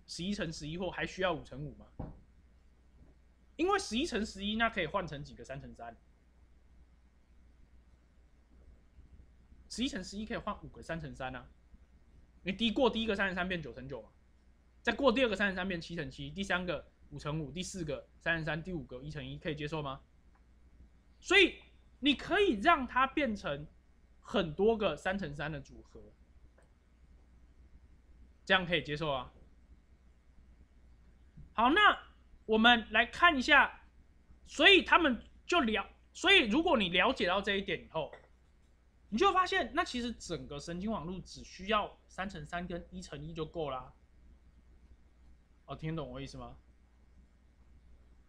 十一乘十一或还需要五乘五吗？因为十一乘十一那可以换成几个三乘三，十一乘十一可以换五个三乘三啊。你低过第一个三乘三变九乘九嘛，再过第二个三乘三变七乘七，第三个五乘五，第四个三乘三，第五个一乘一，可以接受吗？所以你可以让它变成很多个三乘三的组合。这样可以接受啊。好，那我们来看一下，所以他们就了，所以如果你了解到这一点以后，你就发现，那其实整个神经网络只需要三乘三跟一乘一就够啦。哦，听懂我意思吗？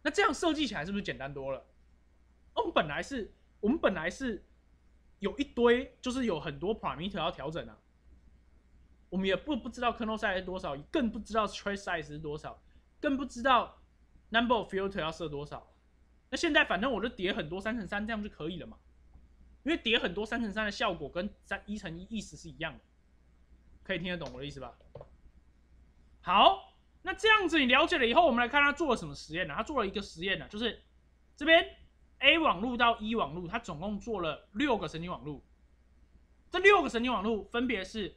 那这样设计起来是不是简单多了？我们本来是，我们本来是有一堆，就是有很多 parameter 要调整啊。我们也不不知道 kernel size 是多少，更不知道 trace size 是多少，更不知道 number of filter 要设多少。那现在反正我就叠很多三乘三，这样就可以了嘛。因为叠很多三乘三的效果跟三一乘一意思是一样的，可以听得懂我的意思吧？好，那这样子你了解了以后，我们来看他做了什么实验呢、啊？他做了一个实验呢、啊，就是这边 A 网路到 E 网路，他总共做了六个神经网路。这六个神经网路分别是。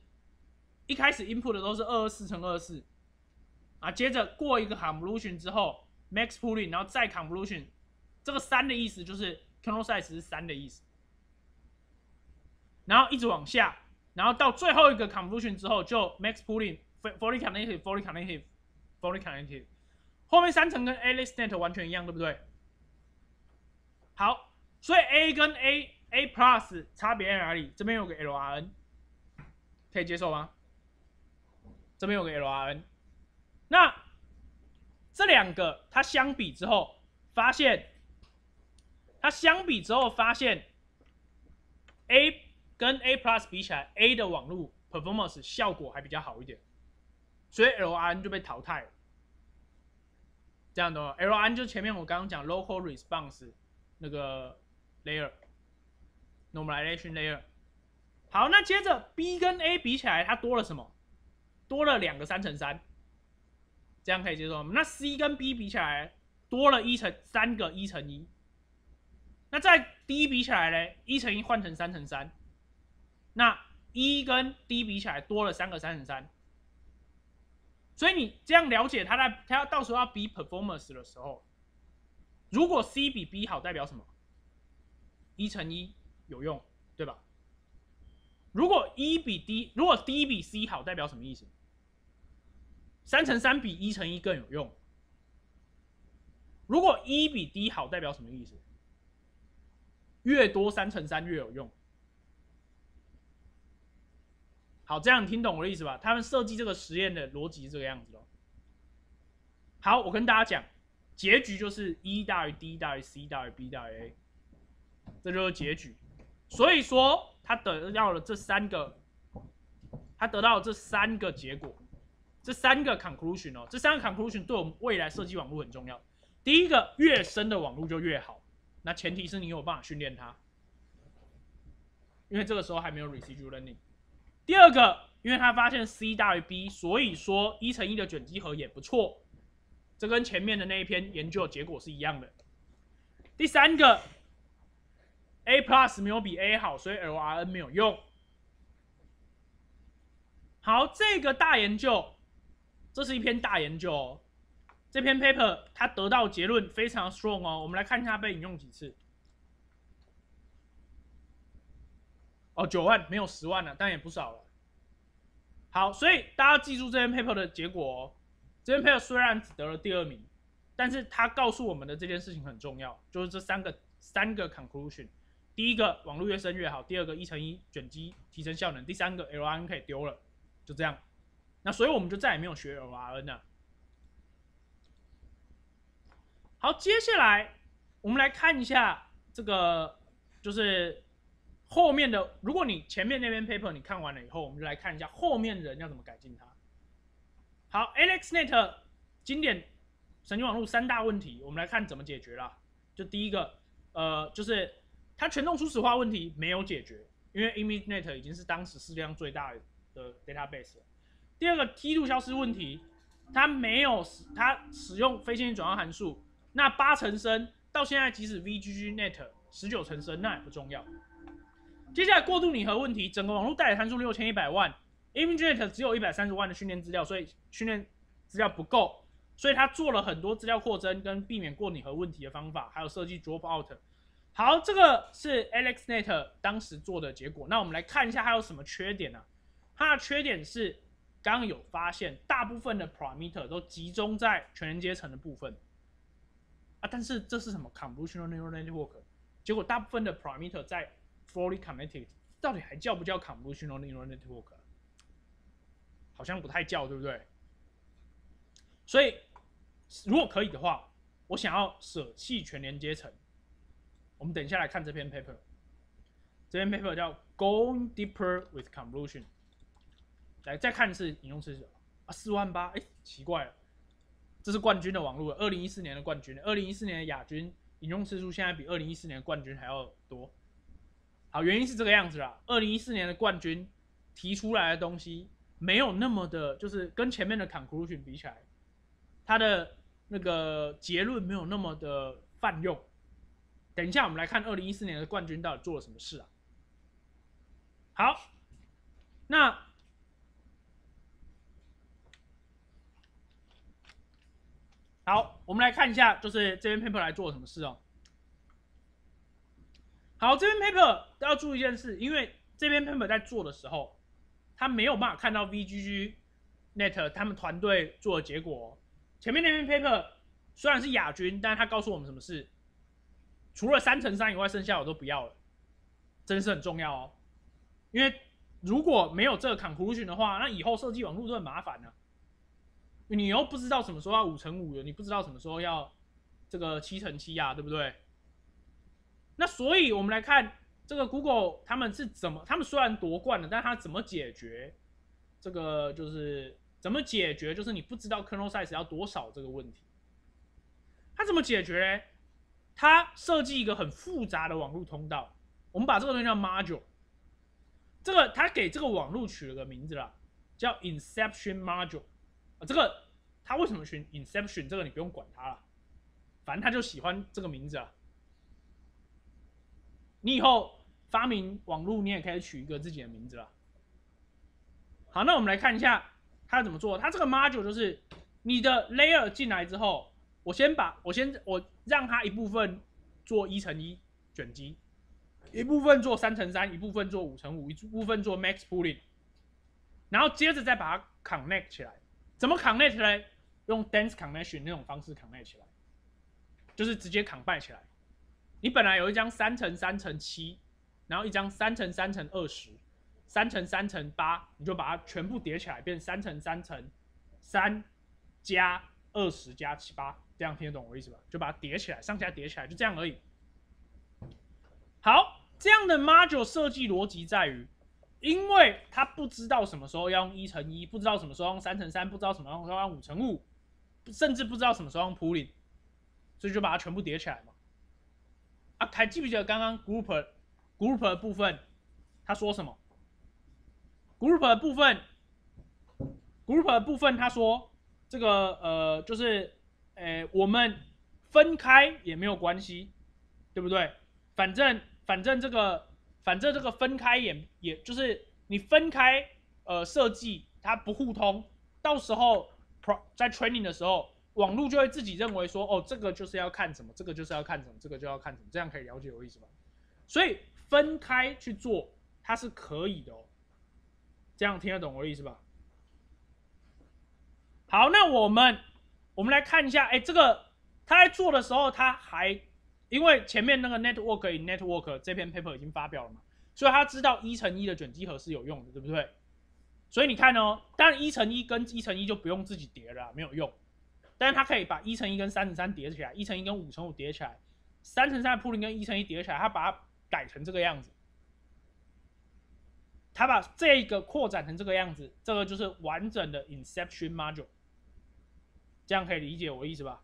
一开始 input 的都是二二四乘二二四，啊，接着过一个 convolution 之后 max pooling， 然后再 convolution， 这个三的意思就是 kernel size 是三的意思，然后一直往下，然后到最后一个 convolution 之后就 max pooling fully connective fully connective fully connective， 后面三层跟 AlexNet 完全一样，对不对？好，所以 A 跟 A A plus 差别在哪里？这边有个 L R N， 可以接受吗？这边有个 L R N， 那这两个它相比之后发现，它相比之后发现 A 跟 A plus 比起来 ，A 的网络 performance 效果还比较好一点，所以 L R N 就被淘汰了。这样的哦 ，L R N 就前面我刚刚讲 local response 那个 layer normalization layer。好，那接着 B 跟 A 比起来，它多了什么？多了两个三乘三，这样可以接受吗？那 C 跟 B 比起来，多了一乘三个一乘一。那在 D 比起来嘞，一乘一换成三乘三。那一跟 D 比起来多了三个三乘三，所以你这样了解它在它要到时候要比 performance 的时候，如果 C 比 B 好，代表什么？一乘一有用，对吧？如果一比 D， 如果 D 比 C 好，代表什么意思？三乘三比一乘一更有用。如果一比 D 好，代表什么意思？越多三乘三越有用。好，这样你听懂我的意思吧？他们设计这个实验的逻辑是这个样子的。好，我跟大家讲，结局就是一大于 D 大于 C 大于 B 大于 A， 这就是结局。所以说，他得到了这三个，他得到了这三个结果，这三个 conclusion 哦，这三个 conclusion 对我们未来设计网络很重要。第一个，越深的网络就越好，那前提是你有办法训练它，因为这个时候还没有 residual learning。第二个，因为他发现 C 大于 B， 所以说一乘一的卷积核也不错，这跟前面的那一篇研究结果是一样的。第三个 ，A plus 没有比 A 好，所以 L R N 没有用。好，这个大研究，这是一篇大研究哦，这篇 paper 它得到结论非常 strong 哦，我们来看一下被引用几次。哦，九万没有十万了，但也不少了。好，所以大家记住这篇 paper 的结果哦。这篇 paper 虽然只得了第二名，但是它告诉我们的这件事情很重要，就是这三个三个 conclusion： 第一个，网络越深越好；第二个，一乘一卷积提升效能；第三个 ，L R N 可以丢了。就这样。那所以我们就再也没有学 L R N 了。好，接下来我们来看一下这个，就是。后面的，如果你前面那篇 paper 你看完了以后，我们就来看一下后面人要怎么改进它。好 ，AlexNet 经典神经网络三大问题，我们来看怎么解决啦。就第一个，呃，就是它权重初始化问题没有解决，因为 ImageNet 已经是当时世界上最大的 database 了。第二个梯度消失问题，它没有它使用非线性转换函数，那八成深到现在，即使 VGGNet 十九成深，那也不重要。接下来过度拟合问题，整个网络代理参数六千一百万 ，ImageNet 只有一百三十万的训练资料，所以训练资料不够，所以他做了很多资料扩增跟避免过拟合问题的方法，还有设计 dropout。好，这个是 AlexNet 当时做的结果。那我们来看一下它有什么缺点呢、啊？它的缺点是刚刚有发现，大部分的 parameter 都集中在全连接层的部分啊，但是这是什么 convolutional neural network？ 结果大部分的 parameter 在fully connected 到底还叫不叫 convolutional neural network？ 好像不太叫，对不对？所以如果可以的话，我想要舍弃全连接层。我们等一下来看这篇 paper， 这篇 paper 叫 Going Deeper with Convolution。来，再看一次引用次数啊，四万八，哎，奇怪了，这是冠军的网络，二零一四年的冠军，二零一四年的亚军引用次数现在比二零一四年的冠军还要多。好，原因是这个样子啦。二零一四年的冠军提出来的东西没有那么的，就是跟前面的 conclusion 比起来，它的那个结论没有那么的泛用。等一下，我们来看二零一四年的冠军到底做了什么事啊？好，那好，我们来看一下，就是这篇 paper 来做了什么事哦。好，这篇 paper 要注意一件事，因为这篇 paper 在做的时候，他没有办法看到 V G G Net 他们团队做的结果。前面那篇 paper 虽然是亚军，但是他告诉我们什么事？除了三乘三以外，剩下我都不要了，真是很重要哦。因为如果没有这个 conclusion 的话，那以后设计网络就很麻烦了。你又不知道什么时候要五乘五了，你不知道什么时候要这个七乘七啊，对不对？那所以我们来看这个 Google 他们是怎么，他们虽然夺冠了，但他怎么解决这个就是怎么解决就是你不知道 kernel size 要多少这个问题。他怎么解决呢？他设计一个很复杂的网络通道，我们把这个东西叫 module。这个他给这个网络取了个名字啦，叫 Inception Module。啊、这个他为什么选 Inception？ 这个你不用管他了，反正他就喜欢这个名字啊。你以后发明网络，你也可以取一个自己的名字了。好，那我们来看一下他怎么做。他这个 module 就是你的 layer 进来之后，我先把我先我让它一部分做一乘一卷积，一部分做三乘三，一部分做五乘五，一部分做 max pooling， 然后接着再把它 connect 起来。怎么 connect 呢？用 dense connection 那种方式 connect 起来，就是直接 combine 起来。你本来有一张三乘三乘七，然后一张三乘三乘二十，三乘三乘八，你就把它全部叠起来，变三乘三乘三加二十加七八，这样听得懂我意思吧？就把它叠起来，上下叠起来，就这样而已。好，这样的 module 设计逻辑在于。因为他不知道什么时候要用一乘一，不知道什么时候用三乘三，不知道什么时候要用五乘五，甚至不知道什么时候用 pooling， 所以就把它全部叠起来嘛。啊，还记不记得刚刚 group group 的部分他说什么 ？group 的部分 group 的部分他说这个呃就是呃我们分开也没有关系，对不对？反正反正这个。反正这个分开也也就是你分开，呃，设计它不互通，到时候 pro 在 training 的时候，网络就会自己认为说，哦，这个就是要看什么，这个就是要看什么，这个就要看什么，这样可以了解我意思吗？所以分开去做它是可以的哦，这样听得懂我的意思吧？好，那我们我们来看一下，哎，这个他在做的时候，他还。因为前面那个 network in network 这篇 paper 已经发表了嘛，所以他知道一乘一的卷积核是有用的，对不对？所以你看哦，当然一乘一跟一乘一就不用自己叠了、啊，没有用。但是他可以把一乘一跟三乘三叠起来，一乘一跟五乘五叠起来，三乘三的 pooling 跟一乘一叠起来，他把它改成这个样子，他把这个扩展成这个样子，这个就是完整的 Inception module。这样可以理解我的意思吧？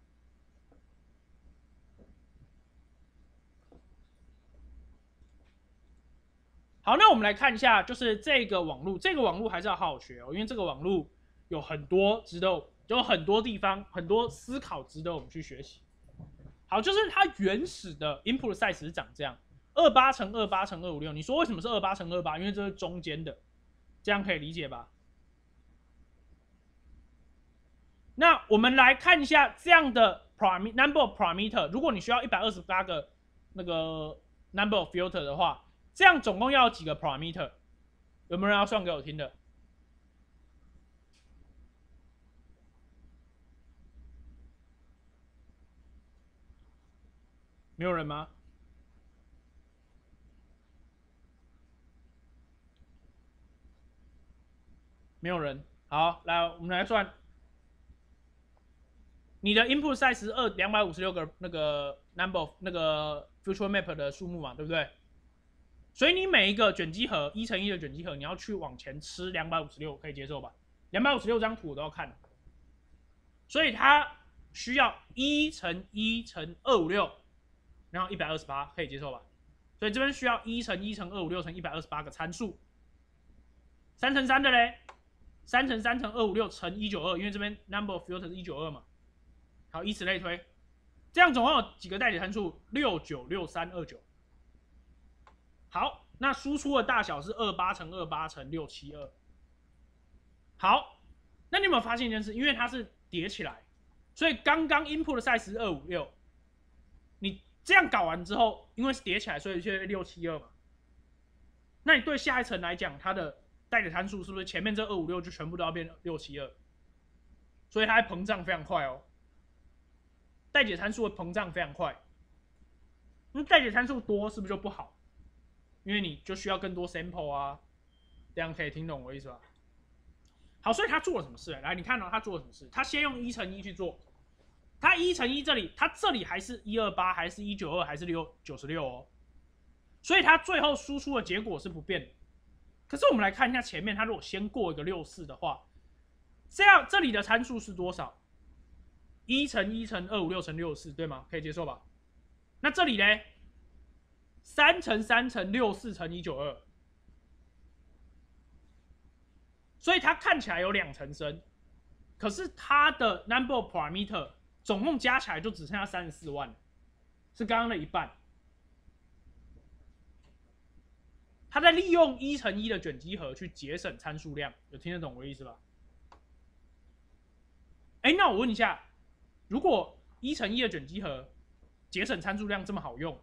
好，那我们来看一下，就是这个网络，这个网络还是要好好学哦，因为这个网络有很多值得，有很多地方，很多思考值得我们去学习。好，就是它原始的 input size 是长这样， 二十八乘二十八乘二百五十六。你说为什么是二十八乘二十八？因为这是中间的，这样可以理解吧？那我们来看一下这样的 number of parameter， 如果你需要一百二十八个那个 number of filter 的话。这样总共要有几个 parameter？ 有没有人要算给我听的？没有人吗？没有人。好，来，我们来算。你的 input size 是二百五十六个那个 number 那个 future map 的数目嘛，对不对？所以你每一个卷积核一乘一的卷积核，你要去往前吃两百五十六，可以接受吧？两百五十六张图我都要看了，所以它需要一乘一乘二百五十六，然后一百二十八，可以接受吧？所以这边需要一乘一乘二百五十六乘一百二十八个参数。三乘三的嘞，三乘三乘二百五十六乘一百九十二，因为这边 number of filter 是一百九十二嘛。好，以此类推，这样总共有几个代解参数？六九六三二九。好，那输出的大小是二十八乘二十八乘六百七十二。好，那你有没有发现一件事？因为它是叠起来，所以刚刚 input 的 size 是二百五十六，你这样搞完之后，因为是叠起来，所以就六百七十二嘛。那你对下一层来讲，它的代的参数是不是前面这二五六就全部都要变六七二？所以它膨胀非常快哦。代解参数会膨胀非常快，那代解参数多是不是就不好？因为你就需要更多 sample 啊，这样可以听懂我意思吧？好，所以他做了什么事？来，你看到、哦、他做了什么事？他先用一乘一去做，他一乘一这里，他这里还是一二八，还是一九二，还是六九十六哦，所以他最后输出的结果是不变的。可是我们来看一下前面，他如果先过一个六四的话，这样这里的参数是多少？一乘一乘二五六乘六四，对吗？可以接受吧？那这里呢？三乘三乘六四乘一九二，所以它看起来有两层升，可是它的 number of parameter 总共加起来就只剩下三十四万，是刚刚的一半。它在利用一乘一的卷积核去节省参数量，有听得懂我的意思吧？哎，那我问一下，如果一乘一的卷积核节省参数量这么好用，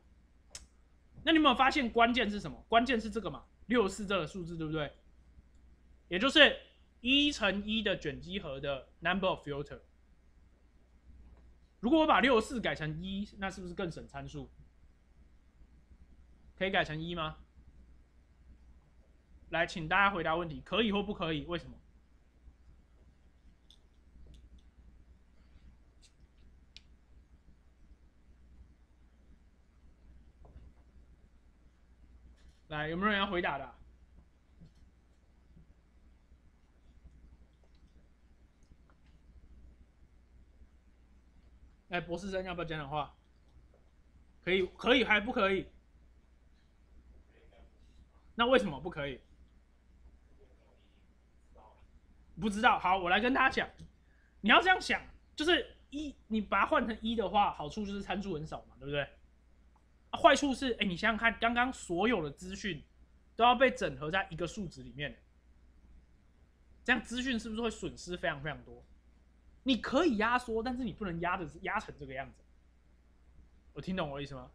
那你有没有发现关键是什么？关键是这个嘛，六四这个数字对不对？也就是一乘一的卷积核的 number of filter。如果我把六四改成一，那是不是更省参数？可以改成一吗？来，请大家回答问题，可以或不可以？为什么？来，有没有人要回答的、啊？哎，博士生要不要讲讲话？可以，可以还不可以？那为什么不可以？不知道。好，我来跟大家讲，你要这样想，就是一，你把它换成一的话，好处就是参数很少嘛，对不对？坏处是，哎，你想想看，刚刚所有的资讯都要被整合在一个数值里面，这样资讯是不是会损失非常非常多？你可以压缩，但是你不能压的压成这个样子。我听懂我的意思吗？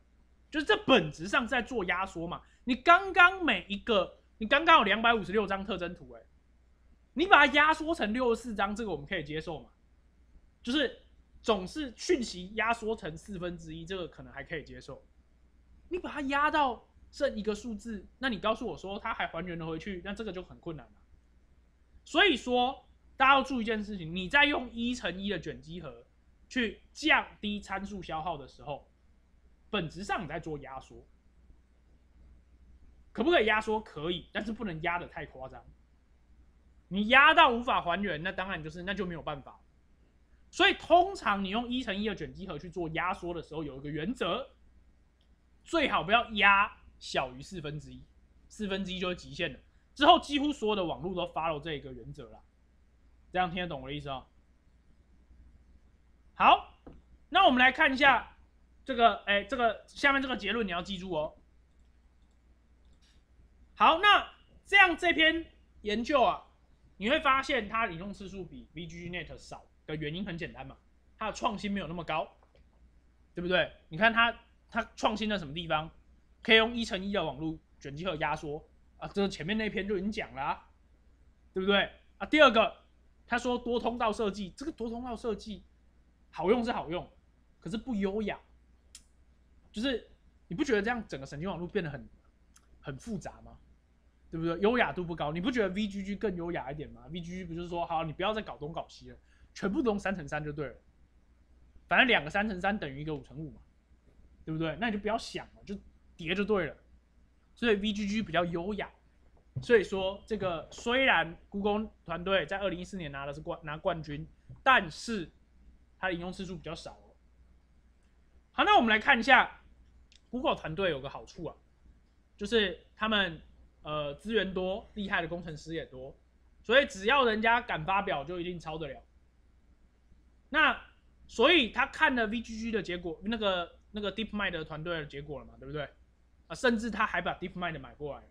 就是这本质上在做压缩嘛。你刚刚每一个，你刚刚有两百五十六张特征图，哎，你把它压缩成六十四张，这个我们可以接受嘛？就是总是讯息压缩成四分之一，这个可能还可以接受。你把它压到剩一个数字，那你告诉我说它还还原了回去，那这个就很困难了。所以说，大家要注意一件事情：你在用一乘一的卷积核去降低参数消耗的时候，本质上你在做压缩。可不可以压缩？可以，但是不能压得太夸张。你压到无法还原，那当然就是那就没有办法。所以通常你用一乘一的卷积核去做压缩的时候，有一个原则。最好不要压小于四分之一，四分之一就是极限了。之后几乎所有的网络都 follow 这个原则啦，这样听得懂我的意思哦？好，那我们来看一下这个，哎、欸，这个下面这个结论你要记住哦。好，那这样这篇研究啊，你会发现它引用次数比 V G G Net 少的原因很简单嘛，它的创新没有那么高，对不对？你看它。它创新了什么地方？可以用一乘一的网络卷积核压缩啊，这前面那篇就已经讲了、啊，对不对啊？第二个，他说多通道设计，这个多通道设计好用是好用，可是不优雅，就是你不觉得这样整个神经网络变得很很复杂吗？对不对？优雅度不高，你不觉得 V G G 更优雅一点吗 ？V G G 不就是说，好，你不要再搞东搞西了，全部都用三乘三就对了，反正两个三乘三等于一个五乘五嘛。对不对？那你就不要想了，就叠就对了。所以 V G G 比较优雅。所以说，这个虽然 Google 团队在二零一四年拿的是冠拿冠军，但是它的引用次数比较少哦。好，那我们来看一下 Google 团队有个好处啊，就是他们呃资源多，厉害的工程师也多，所以只要人家敢发表，就一定超得了。那所以他看了 V G G 的结果，那个。那个 DeepMind 的团队的结果了嘛，对不对？啊，甚至他还把 DeepMind 买过来，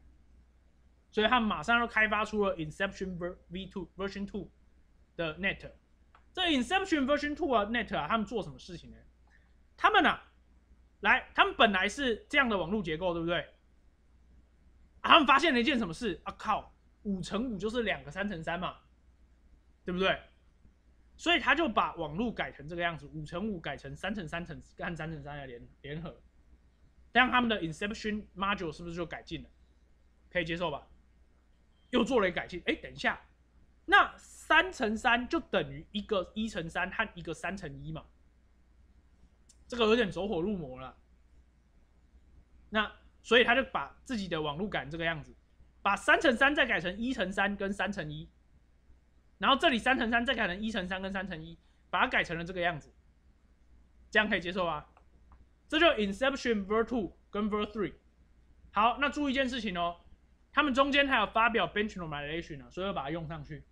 所以他马上就开发出了 Inception V 二 Version 二的 Net。这 Inception Version 二啊 Net 啊，他们做什么事情呢？他们啊，来，他们本来是这样的网络结构，对不对？啊、他们发现了一件什么事？啊靠，五乘五就是两个三乘三嘛，对不对？所以他就把网路改成这个样子，五乘五改成三乘三乘和三乘三来联联合，这样他们的 Inception module 是不是就改进了？可以接受吧？又做了一改进。哎，等一下，那三乘三就等于一个一乘三和一个三乘一嘛？这个有点走火入魔了。那所以他就把自己的网路改成这个样子，把三乘三再改成一乘三跟三乘一。然后这里三乘三再改成一乘三跟三乘一，把它改成了这个样子，这样可以接受吧？这就 Inception Ver 二 跟 Ver 三。好，那注意一件事情哦，他们中间还有发表 Bench Normalization 啊，所以要把它用上去。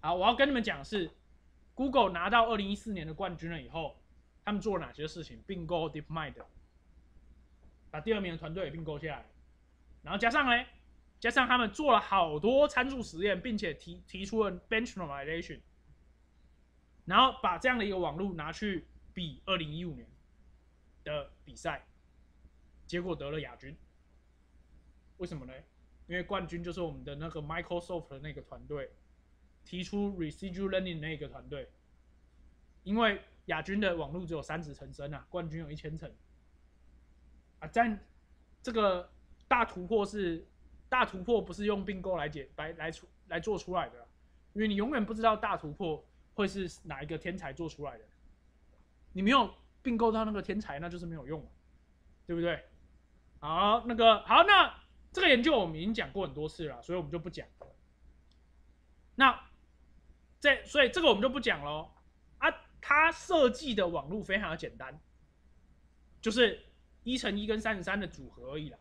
好，我要跟你们讲的是 ，Google 拿到二零一四年的冠军了以后，他们做了哪些事情？并购 DeepMind， 把第二名的团队也并购下来，然后加上嘞。加上他们做了好多参数实验，并且提提出了 bench normalization， 然后把这样的一个网路拿去比二零一五年的比赛，结果得了亚军。为什么呢？因为冠军就是我们的那个 Microsoft 的那个团队提出 residual learning 那个团队，因为亚军的网路只有三十层深啊，冠军有一千层啊。但这个大突破是。大突破不是用并购来解来来出来做出来的啦，因为你永远不知道大突破会是哪一个天才做出来的。你没有并购到那个天才，那就是没有用了，对不对？好，那个好，那这个研究我们已经讲过很多次了，所以我们就不讲了。那这所以这个我们就不讲喽。啊，他设计的网路非常的简单，就是一乘一跟三十三的组合而已啦。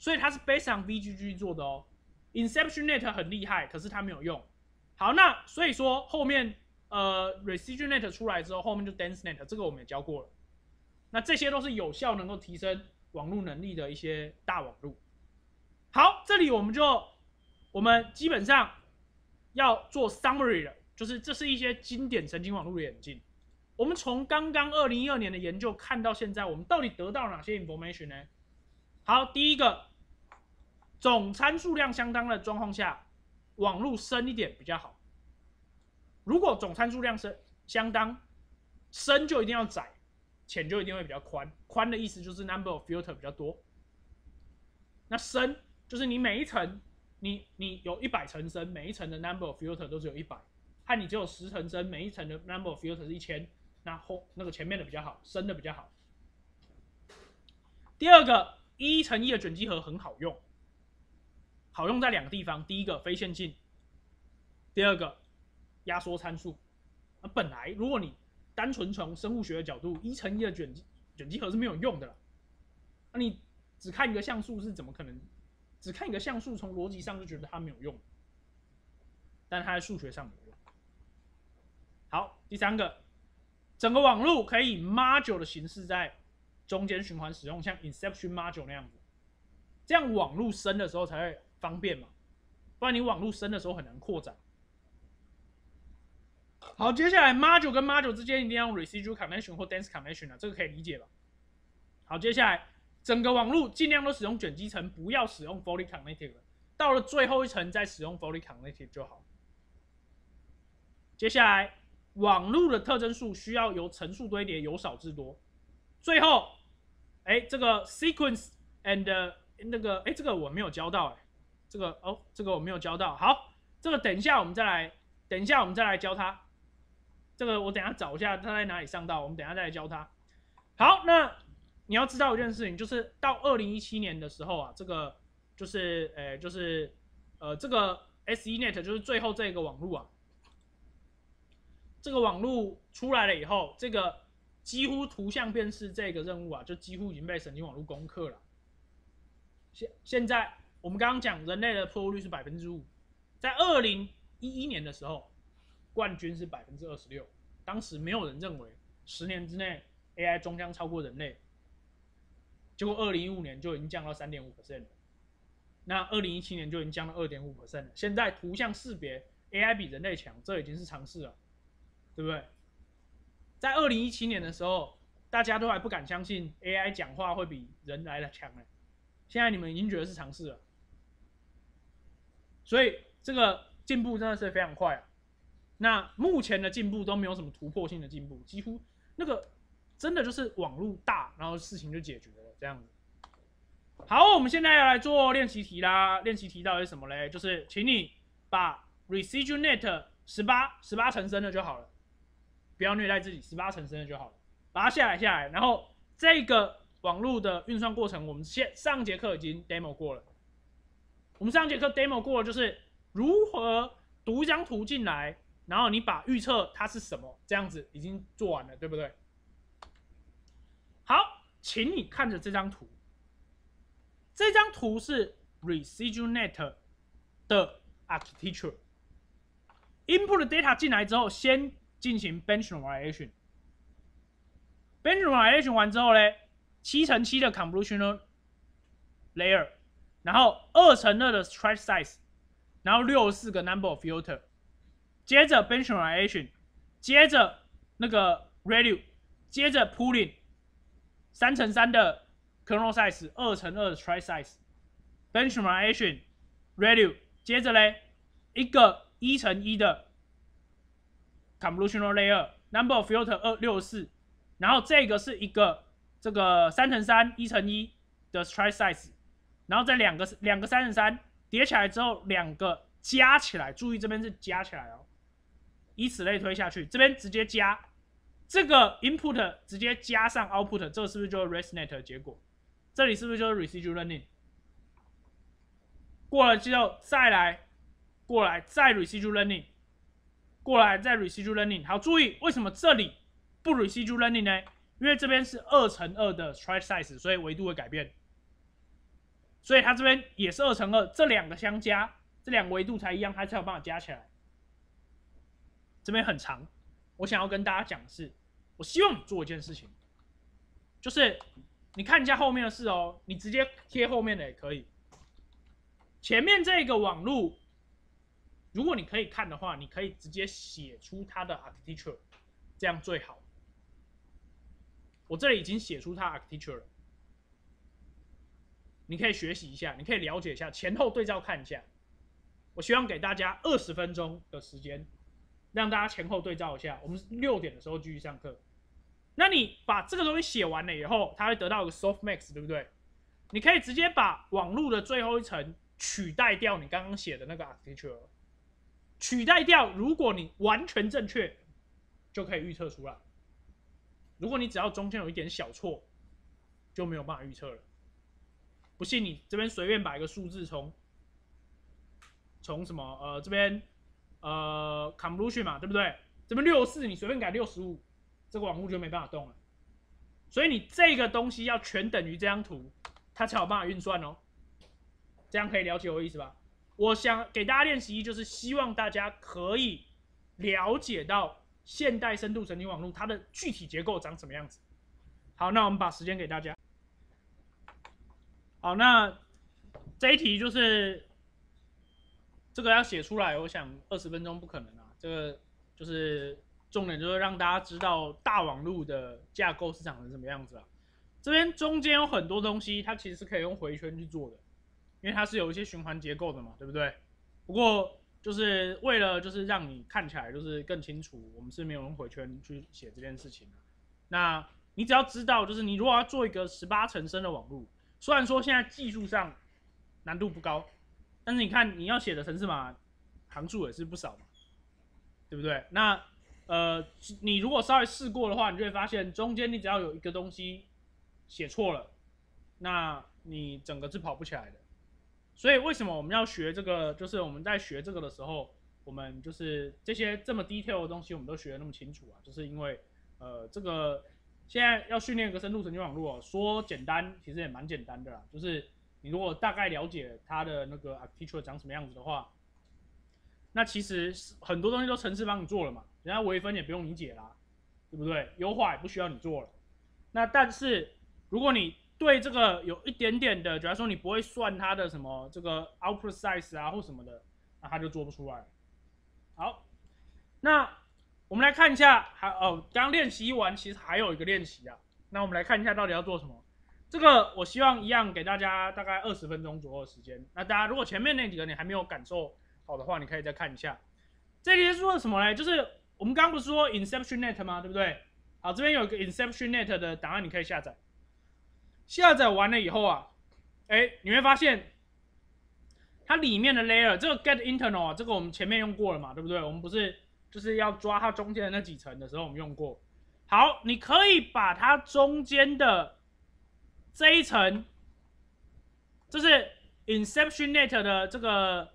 所以它是 based on V G G 做的哦 ，InceptionNet 很厉害，可是它没有用。好，那所以说后面呃 ResNeXt 出来之后，后面就 DenseNet 这个我们也教过了。那这些都是有效能够提升网络能力的一些大网络。好，这里我们就我们基本上要做 summary 了，就是这是一些经典神经网络的演进。我们从刚刚二零一二年的研究看到现在，我们到底得到哪些 information 呢？好，第一个。总参数量相当的状况下，网路深一点比较好。如果总参数量深相当，深就一定要窄，浅就一定会比较宽。宽的意思就是 number of filter 比较多。那深就是你每一层，你你有一百层深，每一层的 number of filter 都只有一百，和你只有十层深，每一层的 number of filter 是一千，那后那个前面的比较好，深的比较好。第二个，一乘一的卷积核很好用。好用在两个地方，第一个非线性，第二个压缩参数。啊，本来如果你单纯从生物学的角度，一乘一的卷卷积核是没有用的啦。那、啊、你只看一个像素是怎么可能？只看一个像素，从逻辑上就觉得它没有用，但它在数学上有用。好，第三个，整个网路可以 module 的形式在中间循环使用，像 Inception module 那样子，这样网路深的时候才会。方便嘛，不然你网路深的时候很难扩展。好，接下来 module 跟 module 之间一定要用 residual connection 或 dense connection 啊，这个可以理解吧？好，接下来整个网路尽量都使用卷积层，不要使用 fully connected 了，到了最后一层再使用 fully connected 就好。接下来网路的特征数需要由层数堆叠，由少至多。最后，哎、欸，这个 sequence and、uh, 那个，哎、欸，这个我没有教到哎、欸。这个哦，这个我没有教到。好，这个等一下我们再来，等一下我们再来教它。这个我等一下找一下它在哪里上到，我们等一下再来教它。好，那你要知道一件事情，就是到二零一七年的时候啊，这个就是呃就是呃这个 S E Net 就是最后这个网路啊，这个网路出来了以后，这个几乎图像辨识这个任务啊，就几乎已经被神经网路攻克了。现现在。我们刚刚讲人类的破获率是 百分之五， 在二零一一年的时候，冠军是 百分之二十六， 当时没有人认为十年之内 A I 终将超过人类，结果二零一五年就已经降到 百分之三点五 了，那二零一七年就已经降到 百分之二点五 了，现在图像识别 A I 比人类强，这已经是常识了，对不对？在二零一七年的时候，大家都还不敢相信 A I 讲话会比人来的强，现在你们已经觉得是常识了。所以这个进步真的是非常快啊。那目前的进步都没有什么突破性的进步，几乎那个真的就是网络大，然后事情就解决了这样子。好，我们现在要来做练习题啦。练习题到底是什么嘞？就是请你把 ResGNet 十八乘升的就好了，不要虐待自己， 十八乘升的就好了，把它下载下来。然后这个网络的运算过程，我们先上节课已经 demo 过了。我们上节课 demo 过了，就是如何读一张图进来，然后你把预测它是什么这样子已经做完了，对不对？好，请你看着这张图。这张图是 ResGNet 的 architecture。Input data 进来之后，先进行 bench normalization。bench normalization 完之后呢，七乘七的 convolutional layer， 然后二乘二的 stripe size， 然后六十四个 number of filter， 接着 bench normalization， 接着那个 ReLU， 接着 pooling， 三乘三的 kernel size， 二乘二的 stripe size，bench normalization ReLU， 接着嘞一个一乘一的 convolutional layer number of filter 二六四，然后这个是一个这个三乘三一乘一的 stripe size， 然后再两个两个三乘三叠起来之后，两个加起来，注意这边是加起来哦，以此类推下去，这边直接加这个 input 直接加上 output， 这是不是就是 ResNet 的结果？这里是不是就是 residual learning？ 过了之后再来。过来，再 residual learning， 过来，再 residual learning。好，注意为什么这里不 residual learning 呢？因为这边是二乘二的 stripe size， 所以维度会改变，所以它这边也是二乘二，这两个相加，这两个维度才一样，它才有办法加起来。这边很长，我想要跟大家讲的是，我希望你做一件事情，就是你看一下后面的事哦，你直接贴后面的也可以，前面这个网路。如果你可以看的话，你可以直接写出它的 architecture， 这样最好。我这里已经写出它 architecture 了，你可以学习一下，你可以了解一下，前后对照看一下。我希望给大家二十分钟的时间，让大家前后对照一下。我们六点的时候继续上课。那你把这个东西写完了以后，它会得到一个 softmax， 对不对？你可以直接把网路的最后一层取代掉你刚刚写的那个 architecture。取代掉，如果你完全正确，就可以预测出来。如果你只要中间有一点小错，就没有办法预测了。不信你这边随便把一个数字从从什么呃这边呃 convolution 嘛，对不对？这边六十四你随便改六十五，这个网路就没办法动了。所以你这个东西要全等于这张图，它才有办法运算哦。这样可以了解我的意思吧？我想给大家练习，就是希望大家可以了解到现代深度神经网络它的具体结构长什么样子。好，那我们把时间给大家。好，那这一题就是这个要写出来，我想二十分钟不可能啊。这个就是重点，就是让大家知道大网络的架构是长成什么样子啊。这边中间有很多东西，它其实是可以用回圈去做的。因为它是有一些循环结构的嘛，对不对？不过就是为了就是让你看起来就是更清楚，我们是没有用回圈去写这件事情的。那你只要知道，就是你如果要做一个十八层深的网路，虽然说现在技术上难度不高，但是你看你要写的程式码行数也是不少嘛，对不对？那呃，你如果稍微试过的话，你就会发现中间你只要有一个东西写错了，那你整个是跑不起来的。所以为什么我们要学这个？就是我们在学这个的时候，我们就是这些这么 detail 的东西，我们都学得那么清楚啊，就是因为，呃，这个现在要训练一个深度神经网络、哦，说简单其实也蛮简单的啦。就是你如果大概了解它的那个 architecture 长什么样子的话，那其实很多东西都程式帮你做了嘛，人家微分也不用你解啦，对不对？优化也不需要你做了。那但是如果你对这个有一点点的，假如说你不会算它的什么这个 output size 啊或什么的，那它就做不出来。好，那我们来看一下，还哦，刚练习完，其实还有一个练习啊。那我们来看一下到底要做什么。这个我希望一样给大家大概二十分钟左右的时间。那大家如果前面那几个你还没有感受好的话，你可以再看一下。这里是说什么呢？就是我们刚刚不是说 Inception Net 吗？对不对？好，这边有一个 Inception Net 的档案，你可以下载。下载完了以后啊，哎，你会发现它里面的 layer， 这个 get internal 啊，这个我们前面用过了嘛，对不对？我们不是就是要抓它中间的那几层的时候，我们用过。好，你可以把它中间的 这一层，这是 InceptionNet 的这个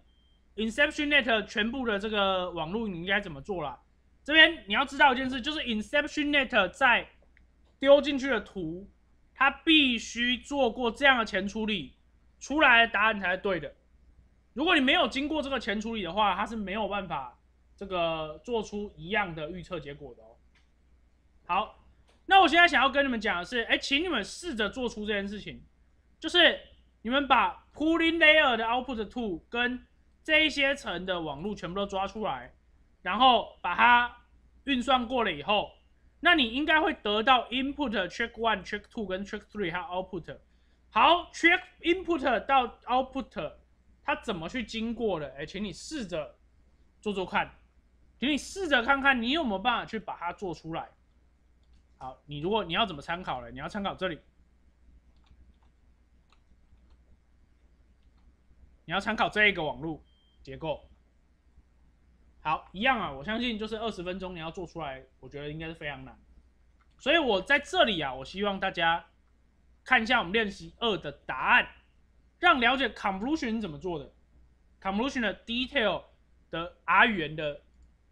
InceptionNet 全部的这个网络，你应该怎么做啦？这边你要知道一件事，就是 InceptionNet 在丢进去的图，它必须做过这样的前处理，出来的答案才是对的。如果你没有经过这个前处理的话，它是没有办法这个做出一样的预测结果的哦。好。 那我现在想要跟你们讲的是，哎、欸，请你们试着做出这件事情，就是你们把 pooling layer 的 output two 跟这一些层的网路全部都抓出来，然后把它运算过了以后，那你应该会得到 input check one、check two 跟 check three 还有 output。好 ，check input 到 output 它怎么去经过的？哎、欸，请你试着做做看，请你试着看看你有没有办法去把它做出来。 好，你如果你要怎么参考呢？你要参考这里，你要参考这一个网络结构。好，一样啊，我相信就是二十分钟你要做出来，我觉得应该是非常难。所以我在这里啊，我希望大家看一下我们练习二的答案，让了解 convolution 怎么做的 ，convolution 的 detail 的 R 语言的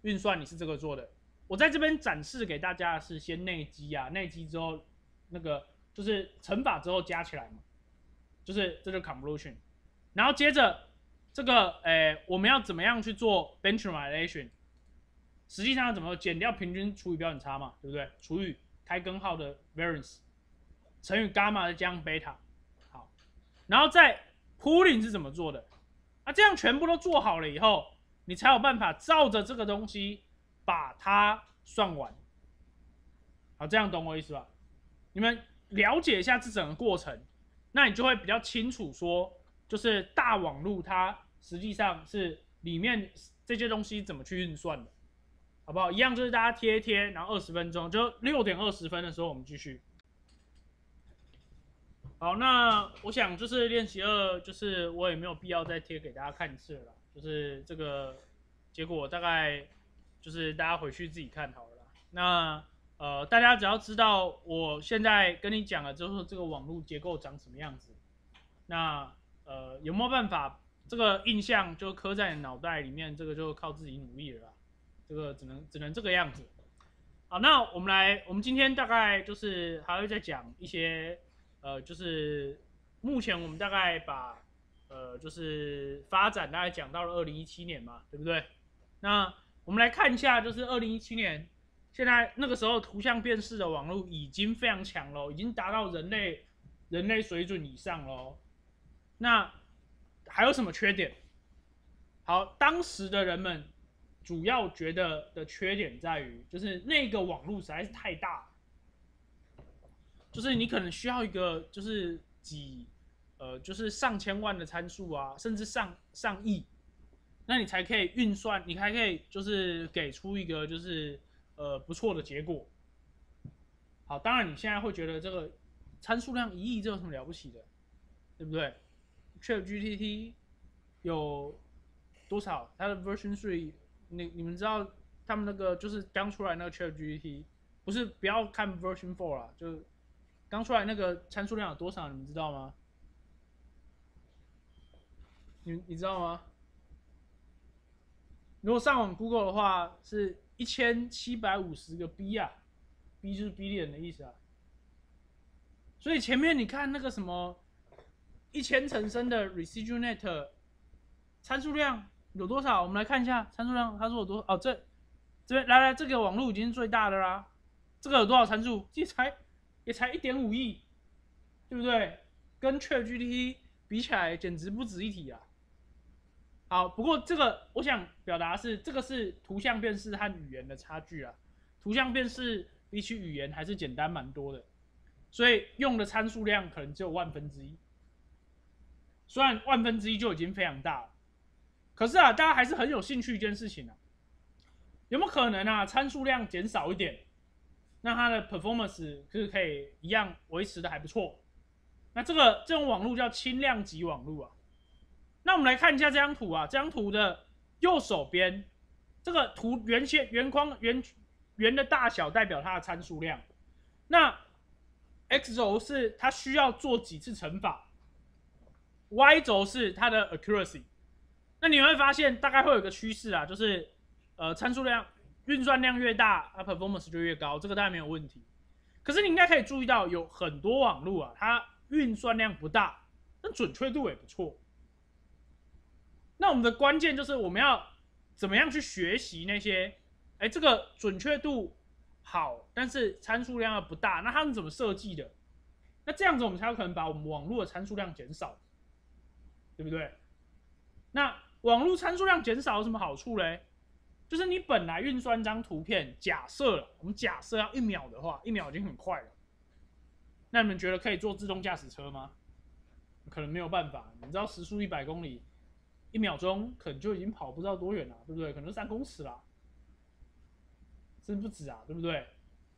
运算你是这个做的。 我在这边展示给大家的是先内积啊，内积之后那个就是乘法之后加起来嘛，就是这就是 convolution， 然后接着这个诶、欸、我们要怎么样去做 benchmarkization， 实际上要怎么减掉平均除以标准差嘛，对不对？除以开根号的 variance 乘以 gamma 再加上 beta， 好，然后再 pooling 是怎么做的？啊，这样全部都做好了以后，你才有办法照着这个东西 把它算完，好，这样懂我意思吧？你们了解一下这整个过程，那你就会比较清楚说，就是大网路它实际上是里面这些东西怎么去运算的，好不好？一样就是大家贴一贴，然后二十分钟，就六点二十分的时候我们继续。好，那我想就是练习二，就是我也没有必要再贴给大家看一次了啦，就是这个结果大概 就是大家回去自己看好了啦。那呃，大家只要知道我现在跟你讲了，就是这个网络结构长什么样子。那呃，有没有办法这个印象就刻在你脑袋里面？这个就靠自己努力了啦。这个只能只能这个样子。好，那我们来，我们今天大概就是还会再讲一些呃，就是目前我们大概把呃，就是发展大概讲到了二零一七年嘛，对不对？那 我们来看一下，就是二零一七年，现在那个时候图像辨识的网络已经非常强了，已经达到人类人类水准以上了。那还有什么缺点？好，当时的人们主要觉得的缺点在于，就是那个网络实在是太大，就是你可能需要一个就是几呃就是上千万的参数啊，甚至上上亿。 那你才可以运算，你才可以就是给出一个就是呃不错的结果。好，当然你现在会觉得这个参数量一亿，这有什么了不起的，对不对 ？ChatGPT 有多少？它的 version three， 你你们知道他们那个就是刚出来那个 ChatGPT， 不是不要看 version four 啦，就刚出来那个参数量有多少，你们知道吗？你你知道吗？ 如果上网 Google 的话，是一千七百五十个 B 啊 ，B 就是 billion 的意思啊。所以前面你看那个什么一千层深的 ResNeXt 参数量有多少？我们来看一下参数量，它说有多少？哦，这这边来来，这个网络已经是最大的啦。这个有多少参数？这才也才一点五亿，对不对？跟 ChatGPT 比起来，简直不值一提啊。 好，不过这个我想表达是，这个是图像辨识和语言的差距啊。图像辨识比起语言还是简单蛮多的。所以用的参数量可能只有万分之一。虽然万分之一就已经非常大了，可是啊，大家还是很有兴趣一件事情啊，有没有可能啊，参数量减少一点，那它的 performance 是可以一样维持的还不错？那这个这种网络叫轻量级网络啊。那我们来看一下这张图啊，这张图的右手边这个图圆线圆框圆圆的大小代表它的参数量，那 x 轴是它需要做几次乘法。 Y 轴是它的 accuracy， 那你会发现大概会有一个趋势啊，就是呃参数量、运算量越大，它 performance 就越高，这个当然没有问题。可是你应该可以注意到，有很多网络啊，它运算量不大，但准确度也不错。那我们的关键就是我们要怎么样去学习那些，哎，这个准确度好，但是参数量不大，那他们怎么设计的？那这样子我们才有可能把我们网络的参数量减少。 对不对？那网络参数量减少有什么好处嘞？就是你本来运算一张图片，假设了我们假设要一秒的话，一秒已经很快了。那你们觉得可以做自动驾驶车吗？可能没有办法。你知道时速一百公里，一秒钟可能就已经跑不知道多远了，对不对？可能三公尺啦，甚至不止啊，对不对？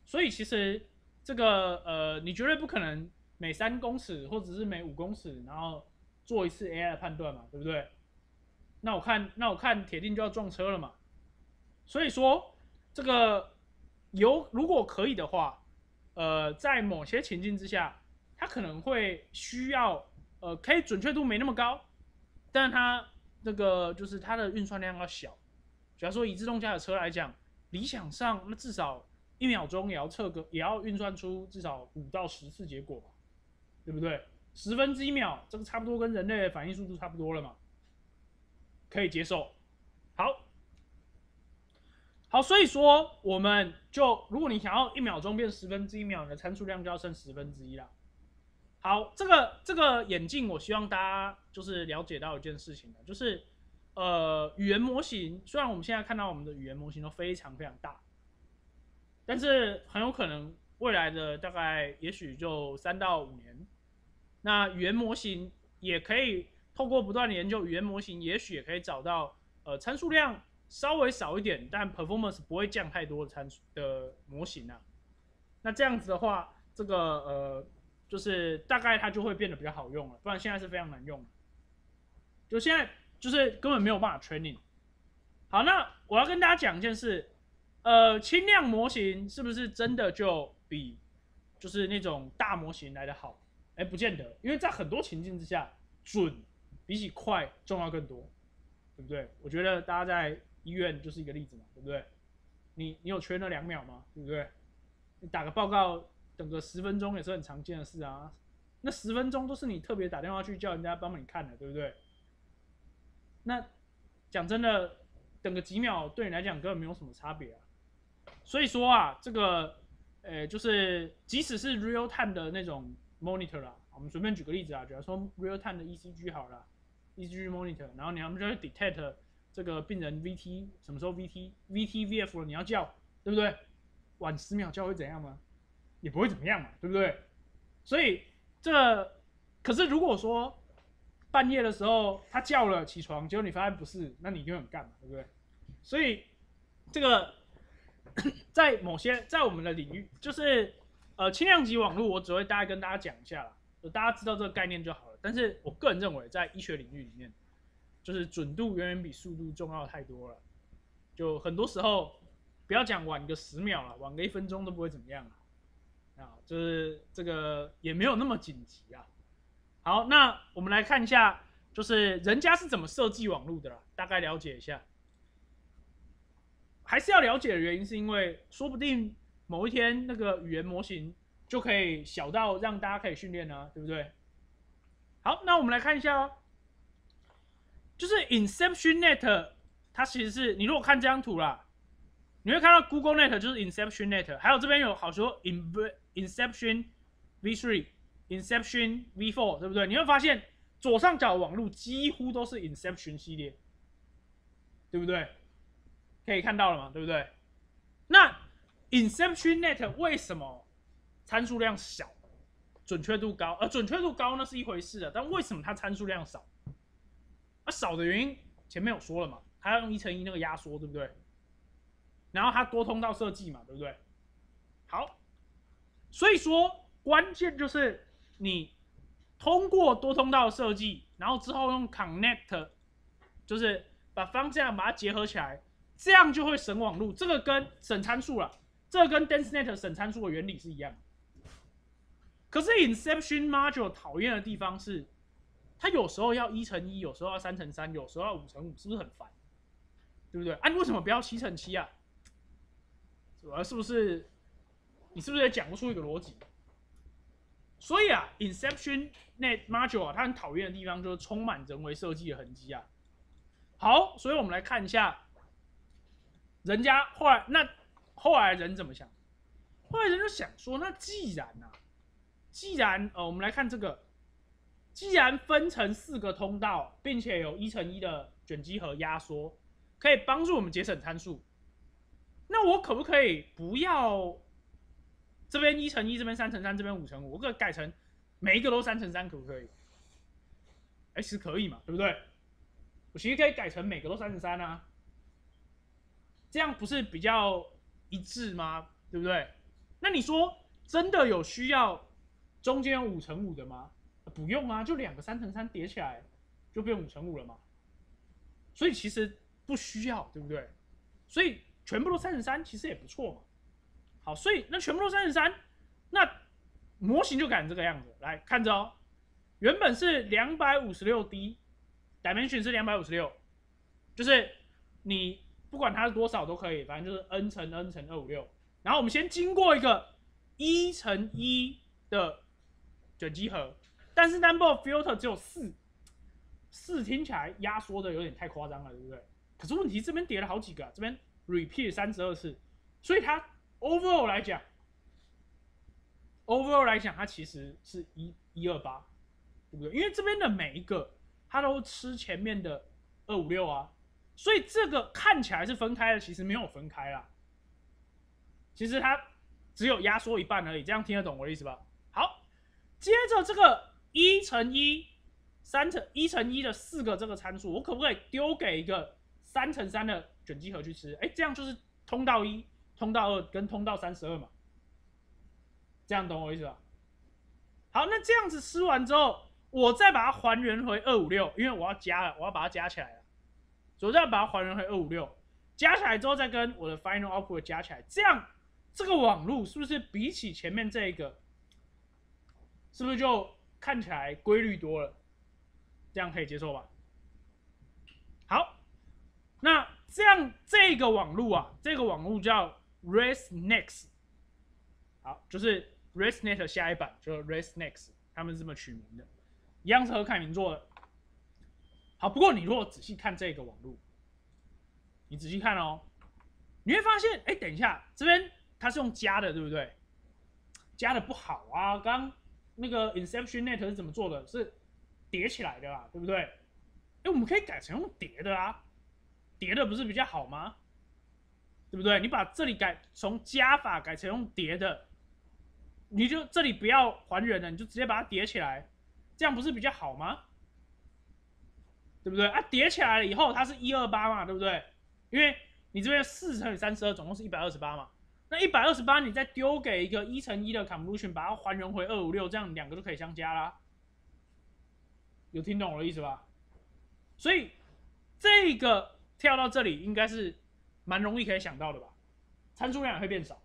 所以其实这个呃，你绝对不可能每三公尺或者是每五公尺，然后 做一次 A I 的判断嘛，对不对？那我看，那我看，铁定就要撞车了嘛。所以说，这个有如果可以的话，呃，在某些情境之下，它可能会需要，呃，可以准确度没那么高，但它那个就是它的运算量要小。假如说以自动驾驶车来讲，理想上那至少一秒钟也要测个，也要运算出至少五到十次结果嘛，对不对？ 十分之一秒，这个差不多跟人类的反应速度差不多了嘛，可以接受。好，好，所以说我们就，如果你想要一秒钟变十分之一秒，你的参数量就要剩十分之一啦。好，这个这个眼镜，我希望大家就是了解到一件事情就是，呃，语言模型虽然我们现在看到我们的语言模型都非常非常大，但是很有可能未来的大概也许就三到五年。 那语言模型也可以透过不断的研究，语言模型也许也可以找到，呃，参数量稍微少一点，但 performance 不会降太多的参数的模型啊。那这样子的话，这个呃，就是大概它就会变得比较好用了，不然现在是非常难用的。就现在就是根本没有办法 training。好，那我要跟大家讲一件事，呃，轻量模型是不是真的就比就是那种大模型来得好？ 哎，不见得，因为在很多情境之下，准比起快重要更多，对不对？我觉得大家在医院就是一个例子嘛，对不对？你你有缺那两秒吗？对不对？你打个报告，等个十分钟也是很常见的事啊。那十分钟都是你特别打电话去叫人家帮你看的，对不对？那讲真的，等个几秒对你来讲根本没有什么差别啊。所以说啊，这个，呃，就是即使是 real time 的那种 monitor 啦，我们随便举个例子啊，比如说 real time 的 E C G 好了 ，E C G monitor， 然后你要不就 detect 这个病人 V T 什么时候 V T V T V F 了，你要叫，对不对？晚十秒叫会怎样吗？也不会怎么样嘛，对不对？所以这可是如果说半夜的时候他叫了起床，结果你发现不是，那你就很干嘛，对不对？所以这个在某些在我们的领域就是。 呃，轻量级网络我只会大概跟大家讲一下啦，就大家知道这个概念就好了。但是我个人认为，在医学领域里面，就是准度远远比速度重要太多了。就很多时候，不要讲晚个十秒了，晚个一分钟都不会怎么样啊，啊，就是这个也没有那么紧急啊。好，那我们来看一下，就是人家是怎么设计网络的啦，大概了解一下。还是要了解的原因是因为，说不定 某一天，那个语言模型就可以小到让大家可以训练啊，对不对？好，那我们来看一下哦，就是 Inception Net， 它其实是你如果看这张图啦，你会看到 Google Net 就是 Inception Net， 还有这边有好多 Inception V 三、Inception V 四， 对不对？你会发现左上角的网络几乎都是 Inception 系列，对不对？可以看到了嘛，对不对？那 Inception Net 为什么参数量小？准确度高，呃，准确度高那是一回事的，但为什么它参数量少？啊，少的原因前面有说了嘛，它要用一乘一那个压缩，对不对？然后它多通道设计嘛，对不对？好，所以说关键就是你通过多通道设计，然后之后用 connect， 就是把方向把它结合起来，这样就会省网路。这个跟省参数了，这个跟 DenseNet 省参数的原理是一样的。 可是 Inception Module 讨厌的地方是，它有时候要一乘一，有时候要三乘三，有时候要五乘五，是不是很烦？对不对？啊，你为什么不要七乘七啊？主要是不是？你是不是也讲不出一个逻辑？所以啊 ，Inception Net Module 啊，它很讨厌的地方就是充满人为设计的痕迹啊。好，所以我们来看一下，人家后来那后来人怎么想？后来人就想说，那既然啊。 既然呃，我们来看这个，既然分成四个通道，并且有一乘一的卷积和压缩，可以帮助我们节省参数。那我可不可以不要这边一乘一，这边三乘三，这边五乘五，我可改成每一个都三乘三，可不可以？哎，其实可以嘛，对不对？我其实可以改成每个都三乘三啊，这样不是比较一致吗？对不对？那你说真的有需要？ 中间有五乘五的吗？不用啊，就两个三乘三叠起来，就变五乘五了嘛。所以其实不需要，对不对？所以全部都三乘三，其实也不错嘛。好，所以那全部都三乘三，那模型就改成这个样子。来看着哦，原本是二五六 D，dimension 是二五六，就是你不管它是多少都可以，反正就是 n 乘 n 乘二五六。然后我们先经过一个一乘一的 卷积核，但是 number of filter 只有四，四听起来压缩的有点太夸张了，对不对？可是问题这边叠了好几个、啊，这边 repeat 三十二次，所以它 overall 来讲 ，overall 来讲它其实是一一二八，对不对？因为这边的每一个它都吃前面的二五六啊，所以这个看起来是分开的，其实没有分开啦，其实它只有压缩一半而已，这样听得懂我的意思吧？ 接着这个一乘一、三乘一乘一的四个这个参数，我可不可以丢给一个三乘三的卷积核去吃？哎，这样就是通道一、通道二跟通道三十二嘛，这样懂我意思吧？好，那这样子吃完之后，我再把它还原回二五六，因为我要加了，我要把它加起来了，所以我再把它还原回二五六，加起来之后再跟我的 final output 加起来，这样这个网路是不是比起前面这一个？ 是不是就看起来规律多了？这样可以接受吧？好，那这样这个网路啊，这个网路叫 ResNeXt， 好，就是 ResNet 的下一版，就是 ResNeXt， 他们是这么取名的，一样是和凯明做的。好，不过你如果仔细看这个网路，你仔细看哦，你会发现，哎，等一下，这边它是用加的，对不对？加的不好啊，刚。 那个 Inception Net 是怎么做的？是叠起来的啦，对不对？哎，我们可以改成用叠的啊，叠的不是比较好吗？对不对？你把这里改从加法改成用叠的，你就这里不要还原了，你就直接把它叠起来，这样不是比较好吗？对不对？啊，叠起来了以后，它是一二八嘛，对不对？因为你这边四乘以三十二总共是一百二十八嘛。 那一百二十八你再丢给一个一乘一的 convolution， 把它还原回二五六，这样两个就可以相加啦。有听懂我的意思吧？所以这个跳到这里应该是蛮容易可以想到的吧？参数量也会变少。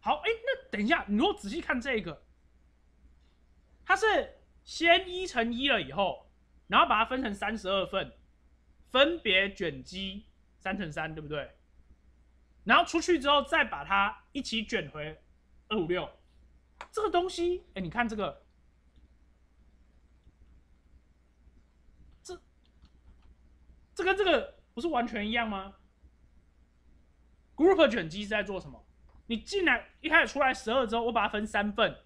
好，哎，那等一下，你如果仔细看这个，它是先一乘一了以后，然后把它分成三十二份，分别卷积三乘三，对不对？ 然后出去之后，再把它一起卷回二五六，这个东西，哎，你看这个，这，这跟这个不是完全一样吗 ？Group 卷积是在做什么？你进来一开始出来十二之后，我把它分三份，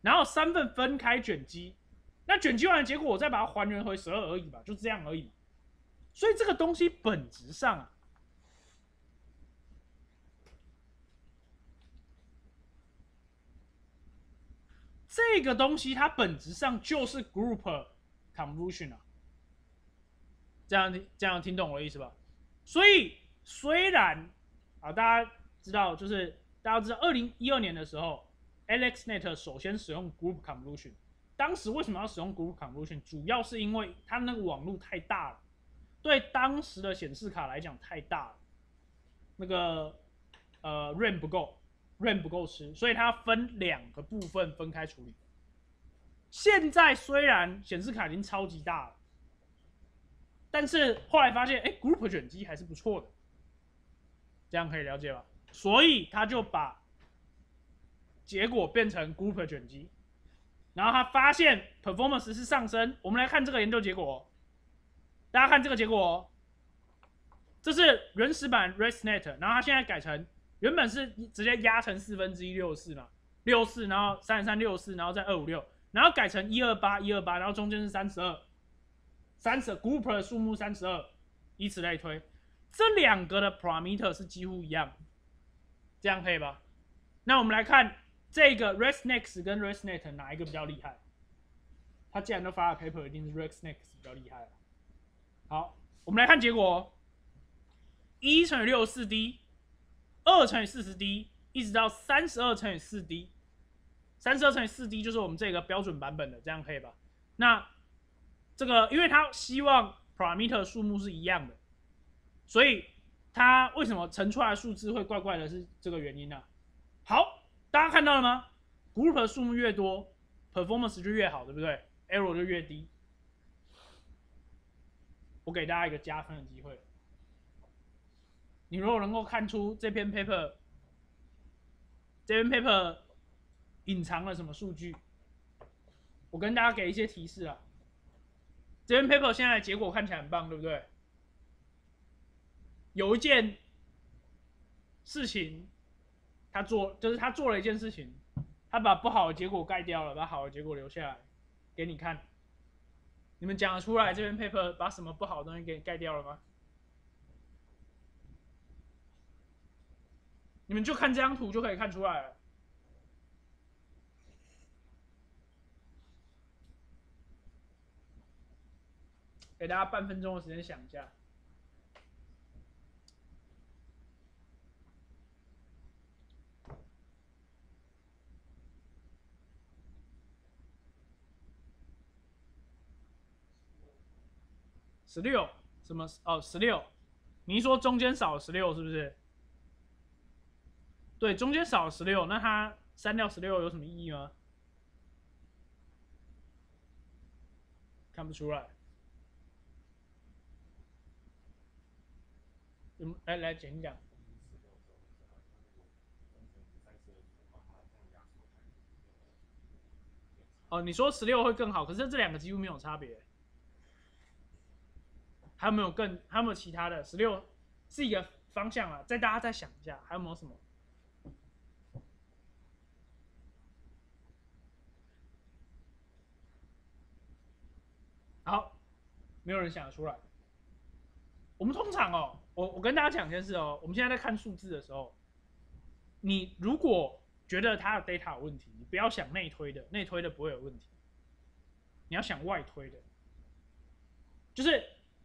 然后三份分开卷积，那卷积完的结果，我再把它还原回十二而已吧，就这样而已。所以这个东西本质上啊。这个东西它本质上就是 group convolution 啊。这样这样听懂我的意思吧？所以虽然啊，大家知道，就是大家知道，二零一二年的时候 ，AlexNet 首先使用 group convolution。当时为什么要使用 group convolution？ 主要是因为它那个网络太大了，对当时的显示卡来讲太大了，那个呃 RAM 不够 ，RAM 不够吃，所以它分两个部分分开处理。现在虽然显示卡已经超级大了，但是后来发现，哎、欸、，group 卷积还是不错的，这样可以了解吧？所以他就把结果变成 group 卷积。然后他发现 performance 是上升，我们来看这个研究结果、哦，大家看这个结果、哦，这是原始版 ResNet， 然后他现在改成原本是直接压成四分之一六四嘛，六四，然后三十三六四，然后再二五六，然后改成一二八一二八，然后中间是三十二，三十 group 的数目三十二，以此类推，这两个的 parameter 是几乎一样，这样可以吧？那我们来看。这个 ResNeXt 跟 ResNet 哪一个比较厉害？他既然都发了 paper， 一定是 ResNeXt 比较厉害了。好，我们来看结果：一乘以六四 D， 二乘以四十 D， 一直到三十二乘以四 D， 三十二乘以四 D 就是我们这个标准版本的，这样可以吧？那这个，因为他希望 parameter 数目是一样的，所以他为什么乘出来的数字会怪怪的，是这个原因呢、啊？好。大家看到了吗 ？Group 的数目越多 ，performance 就越好，对不对 ？Error 就越低。我给大家一个加分的机会。你如果能够看出这篇 paper， 这篇 paper 隐藏了什么数据，我跟大家给一些提示啊。这篇 paper 现在的结果看起来很棒，对不对？有一件事情。他做就是他做了一件事情，他把不好的结果盖掉了，把好的结果留下来给你看。你们讲得出来这篇 paper 把什么不好的东西给盖掉了吗？你们就看这张图就可以看出来了。给大家半分钟的时间想一下。十六什么？哦，十六，你一说中间少十六是不是？对，中间少十六，那它删掉十六有什么意义吗？看不出来。嗯，来来讲一讲。哦，你说十六会更好，可是这两个几乎没有差别。还有没有更？还有没有其他的？十六是一个方向啊，再大家再想一下，还有没有什么？好，没有人想得出来。我们通常哦，我我跟大家讲一件事哦，我们现在在看数字的时候，你如果觉得它的 data 有问题，你不要想内推的，内推的不会有问题，你要想外推的，就是。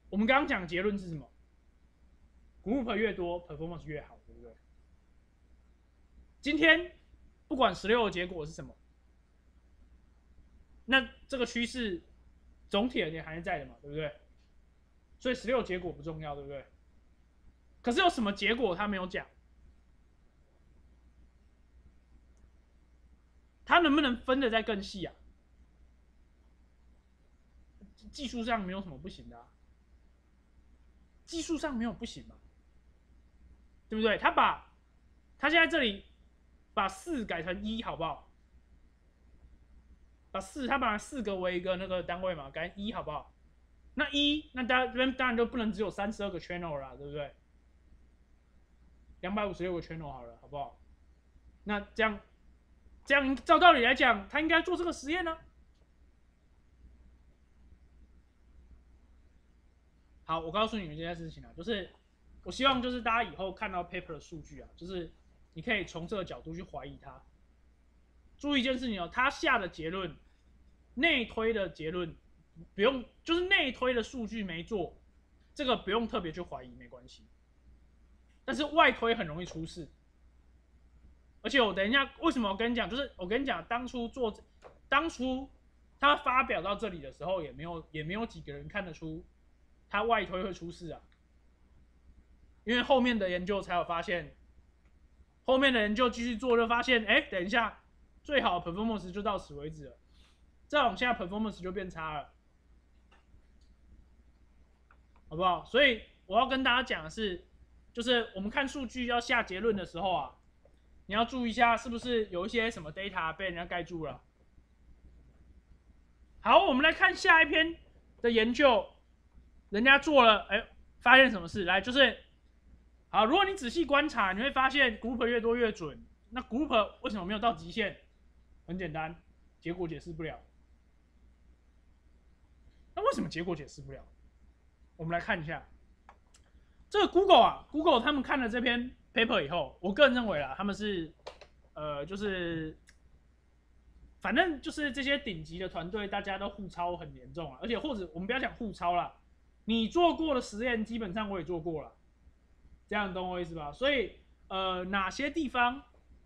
我们刚刚讲的结论是什么 ？Group 越多 ，performance 越好，对不对？今天不管十六的结果是什么，那这个趋势总体而言还是在的嘛，对不对？所以十六结果不重要，对不对？可是有什么结果他没有讲？他能不能分得再更细啊？技术上没有什么不行的啊。技术上没有不行嘛，对不对？他把，他现在这里把四改成一，好不好？把四，他把四个为一个那个单位嘛，改成一，好不好？那一，那当然当然就不能只有三十二个 channel 啦，对不对？两百五十六个 channel 好了，好不好？那这样，这样照道理来讲，他应该做这个实验呢、啊。好，我告诉你们一件事情啊，就是我希望就是大家以后看到 paper 的数据啊，就是你可以从这个角度去怀疑它，注意一件事情哦，他下的结论，内推的结论，不用，就是内推的数据没做，这个不用特别去怀疑，没关系。但是外推很容易出事。而且我等一下，为什么我跟你讲，就是我跟你讲，当初做，当初他发表到这里的时候，也没有也没有几个人看得出他外推会出事啊。因为后面的研究才有发现，后面的研究继续做就发现，哎，等一下，最好的 performance 就到此为止了，再往下 performance 就变差了，好不好？所以我要跟大家讲的是，就是我们看数据要下结论的时候啊，你要注意一下是不是有一些什么 data 被人家盖住了。好，我们来看下一篇的研究，人家做了，哎，发现什么事？来，就是。好，如果你仔细观察，你会发现 group 越多越准。那 group 为什么没有到极限？很简单，结果解释不了。那为什么结果解释不了？我们来看一下，这个 Google 啊 ，Google 他们看了这篇 paper 以后，我个人认为啦，他们是，呃，就是，反正就是这些顶级的团队，大家都互抄很严重啊。而且或者我们不要讲互抄啦，你做过的实验基本上我也做过了。这样懂我意思吧？所以，呃，哪些地方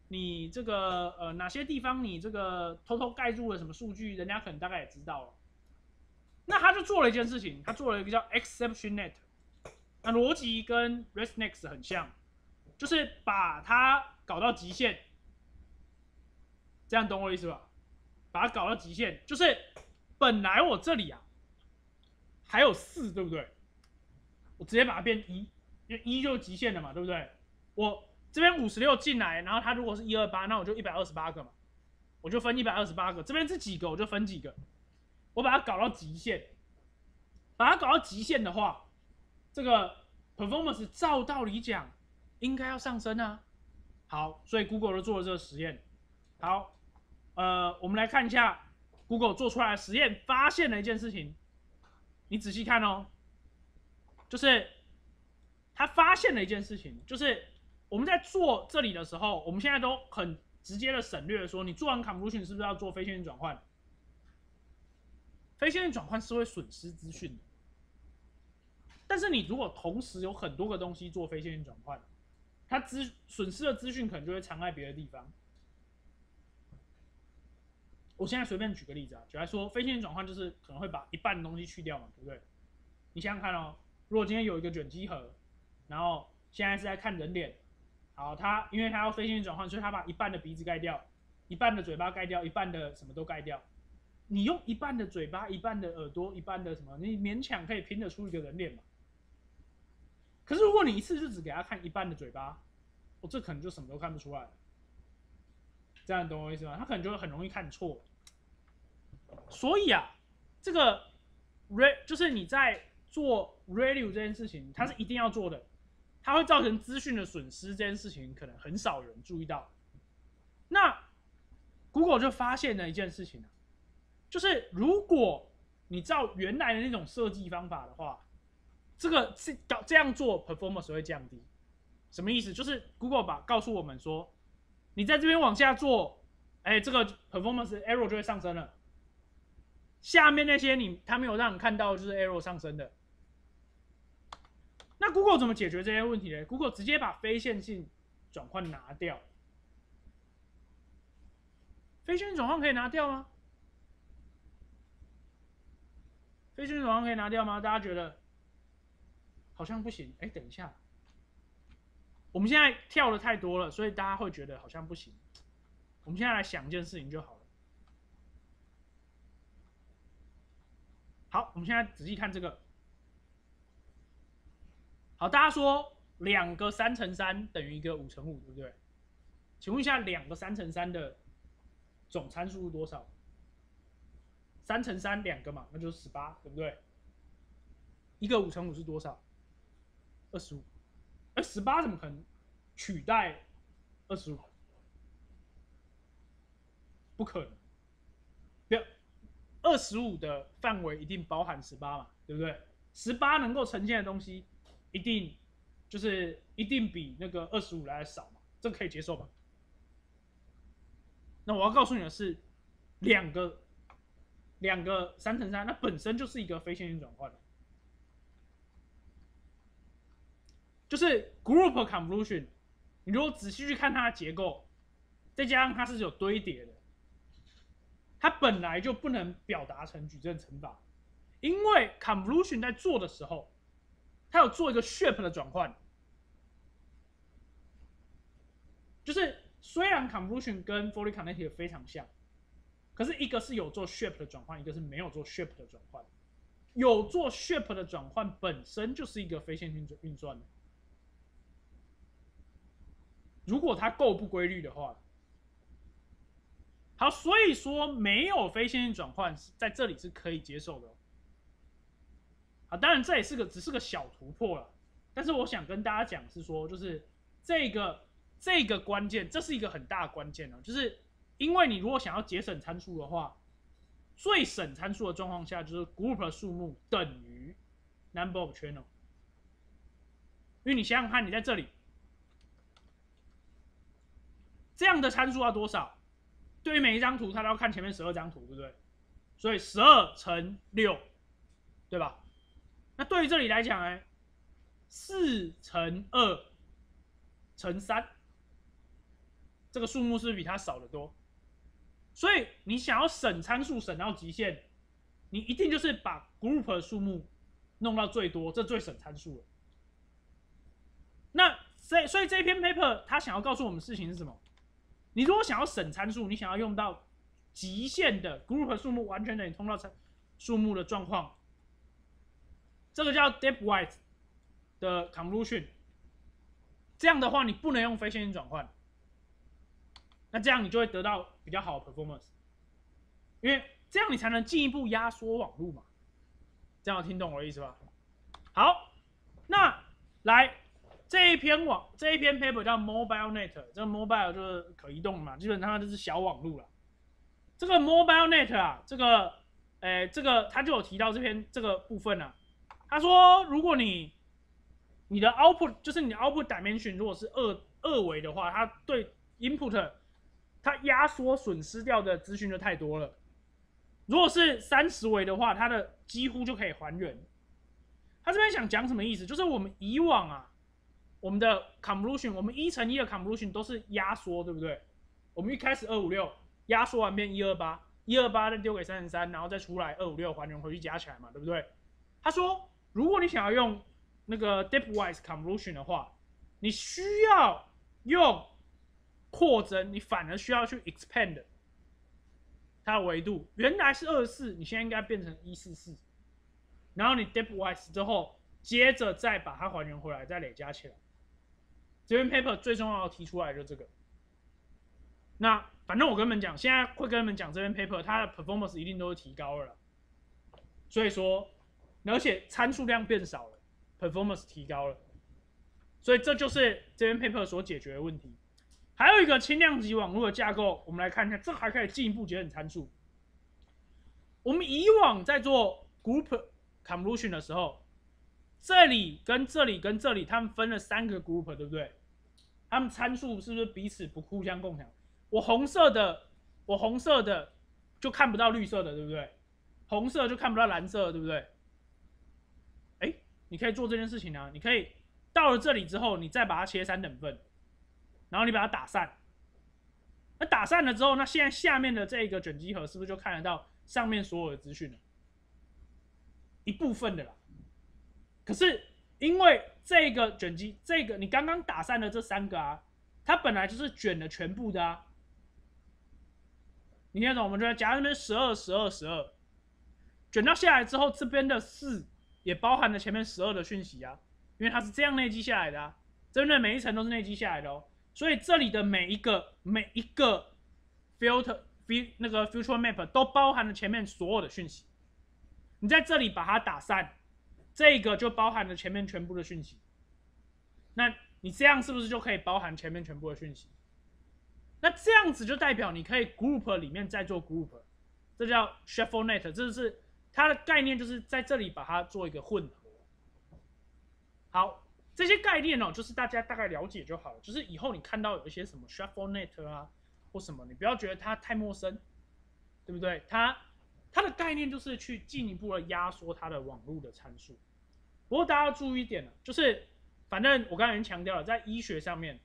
你这个呃哪些地方你这个偷偷盖住了什么数据，人家可能大概也知道了。那他就做了一件事情，他做了一个叫 Xception Net， 那逻辑跟 ResNeXt 很像，就是把它搞到极限。这样懂我意思吧？把它搞到极限，就是本来我这里啊还有四，对不对？我直接把它变一。就一就极限了嘛，对不对？我这边五十六进来，然后它如果是一百二十八，那我就一百二十八个嘛，我就分一百二十八个。这边是几个，我就分几个。我把它搞到极限，把它搞到极限的话，这个 performance 照道理讲应该要上升啊。好，所以 Google 就做了这个实验。好，呃，我们来看一下 Google 做出来的实验，发现了一件事情。你仔细看哦，就是。他发现了一件事情，就是我们在做这里的时候，我们现在都很直接的省略说，你做完 convolution 是不是要做非线性转换？非线性转换是会损失资讯的。但是你如果同时有很多个东西做非线性转换，它资损失的资讯可能就会藏在别的地方。我现在随便举个例子啊，举来说，非线性转换就是可能会把一半的东西去掉嘛，对不对？你想想看哦，如果今天有一个卷积核。然后现在是在看人脸，好，他因为他要非线性转换，所以他把一半的鼻子盖掉，一半的嘴巴盖掉，一半的什么都盖掉。你用一半的嘴巴、一半的耳朵、一半的什么，你勉强可以拼得出一个人脸嘛？可是如果你一次就只给他看一半的嘴巴，我、哦、这可能就什么都看不出来了。这样懂我意思吗？他可能就会很容易看错。所以啊，这个 re 就是你在做 review 这件事情，它是一定要做的。它会造成资讯的损失，这件事情可能很少人注意到。那 Google 就发现了一件事情、啊、就是如果你照原来的那种设计方法的话，这个这这样做 performance 会降低。什么意思？就是 Google 把告诉我们说，你在这边往下做，哎，这个 performance error 就会上升了。下面那些你他没有让你看到，就是 error 上升的。那 Google 怎么解决这些问题呢 ？Google 直接把非线性转换拿掉。非线性转换可以拿掉吗？非线性转换可以拿掉吗？大家觉得好像不行。哎，等一下，我们现在跳的太多了，所以大家会觉得好像不行。我们现在来想一件事情就好了。好，我们现在仔细看这个。好，大家说两个三乘三等于一个五乘五，对不对？请问一下，两个三乘三的总参数是多少？三乘三两个嘛，那就是十八，对不对？一个五乘五是多少？二十五。哎，十八怎么可能取代二十五？不可能。不要，二十五的范围一定包含十八嘛，对不对？十八能够呈现的东西。一定就是一定比那个二十五来的少嘛，这可以接受吧？那我要告诉你的是，两个两个三乘三，那本身就是一个非线性转换，就是 group convolution。你如果仔细去看它的结构，再加上它是有堆叠的，它本来就不能表达成矩阵乘法，因为 convolution 在做的时候，它有做一个 shape 的转换，就是虽然 convolution 跟 fully connected 非常像，可是一个是有做 shape 的转换，一个是没有做 shape 的转换。有做 shape 的转换本身就是一个非线性运算的。如果它够不规律的话，好，所以说没有非线性转换在这里是可以接受的。好，当然这也是个只是个小突破了，但是我想跟大家讲是说，就是这个这个关键，这是一个很大的关键呢，就是因为你如果想要节省参数的话，最省参数的状况下就是 group 的数目等于 number of channel， 因为你想想看，你在这里。这样的参数要多少？对于每一张图，它都要看前面十二张图，对不对？所以十二乘 六， 对吧？那对于这里来讲，哎， 四乘二乘三，这个数目是比它少得多。所以你想要省参数省到极限，你一定就是把 group 的数目弄到最多，这最省参数了。那所以，所以这篇 paper 它想要告诉我们的事情是什么？你如果想要省参数，你想要用到极限的 group 数目完全等于通道数目的状况，这个叫 depth-wise 的 convolution。这样的话，你不能用非线性转换，那这样你就会得到比较好的 performance， 因为这样你才能进一步压缩网路嘛。这样有听懂我的意思吧？好，那来。这一篇网这一篇 paper 叫 MobileNet， 这 mobile 就是可移动嘛，基本上它就是小网路了。这个 MobileNet 啊，这个，诶、欸，这个他就有提到这篇这个部分啊。他说，如果你你的 output 就是你的 output dimension 如果是二二维的话，它对 input 它压缩损失掉的资讯就太多了。如果是三十维的话，它的几乎就可以还原。他这边想讲什么意思？就是我们以往啊。我们的 convolution， 我们一乘一的 convolution 都是压缩，对不对？我们一开始二五六压缩完变一二八，一二八再丢给三十三，然后再出来二五六还原回去加起来嘛，对不对？他说，如果你想要用那个 depth-wise convolution 的话，你需要用扩增，你反而需要去 expand 它的维度。原来是二四，你现在应该变成一四四，然后你 depth-wise 之后，接着再把它还原回来，再累加起来。这篇 paper 最重要的提出来就是这个。那反正我跟你们讲，现在会跟你们讲这篇 paper， 它的 performance 一定都是提高了啦。所以说，而且参数量变少了 ，performance 提高了。所以这就是这篇 paper 所解决的问题。还有一个轻量级网络的架构，我们来看一下，这还可以进一步节省参数。我们以往在做 group convolution 的时候，这里跟这里跟这里，他们分了三个 group， 对不对？他们参数是不是彼此不互相共享？我红色的，我红色的就看不到绿色的，对不对？红色就看不到蓝色的，对不对？哎，你可以做这件事情啊！你可以到了这里之后，你再把它切三等份，然后你把它打散。那打散了之后，那现在下面的这个卷积核是不是就看得到上面所有的资讯了？一部分的啦。可是因为这个卷积，这个你刚刚打散的这三个啊，它本来就是卷了全部的啊。你听懂？我们就在夹这边十二、十二、十二，卷到下来之后，这边的四也包含了前面十二的讯息啊，因为它是这样内积下来的啊。这边的每一层都是内积下来的哦，所以这里的每一个每一个 filter 那个 future map 都包含了前面所有的讯息。你在这里把它打散。这个就包含了前面全部的讯息，那你这样是不是就可以包含前面全部的讯息？那这样子就代表你可以 group 里面再做 group， 这叫 ShuffleNet， 这是它的概念，就是在这里把它做一个混合。好，这些概念哦，就是大家大概了解就好了。就是以后你看到有一些什么 ShuffleNet 啊，或什么，你不要觉得它太陌生，对不对？它它的概念就是去进一步的压缩它的网络的参数。不过大家要注意一点了，就是反正我刚才已经强调了，在医学上面，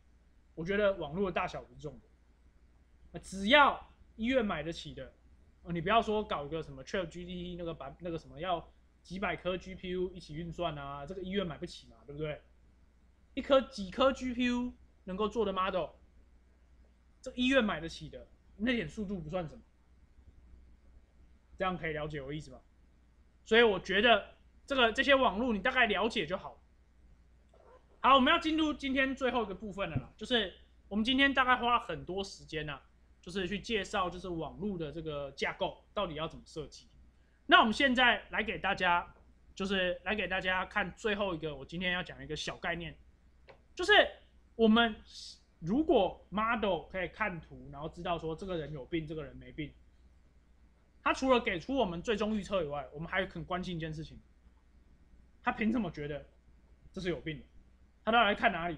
我觉得网络的大小不是重点，只要医院买得起的，你不要说搞一个什么 ChatGPT 那个版那个什么要几百颗 G P U 一起运算啊，这个医院买不起嘛，对不对？一颗几颗 G P U 能够做的 model， 这医院买得起的那点速度不算什么，这样可以了解我的意思吗？所以我觉得这个这些网络你大概了解就好。好，我们要进入今天最后一个部分了啦，就是我们今天大概花了很多时间啊，就是去介绍就是网络的这个架构到底要怎么设计。那我们现在来给大家，就是来给大家看最后一个，我今天要讲一个小概念，就是我们如果 model 可以看图，然后知道说这个人有病，这个人没病，他除了给出我们最终预测以外，我们还很关心一件事情，他凭什么觉得这是有病的？他到底来看哪里？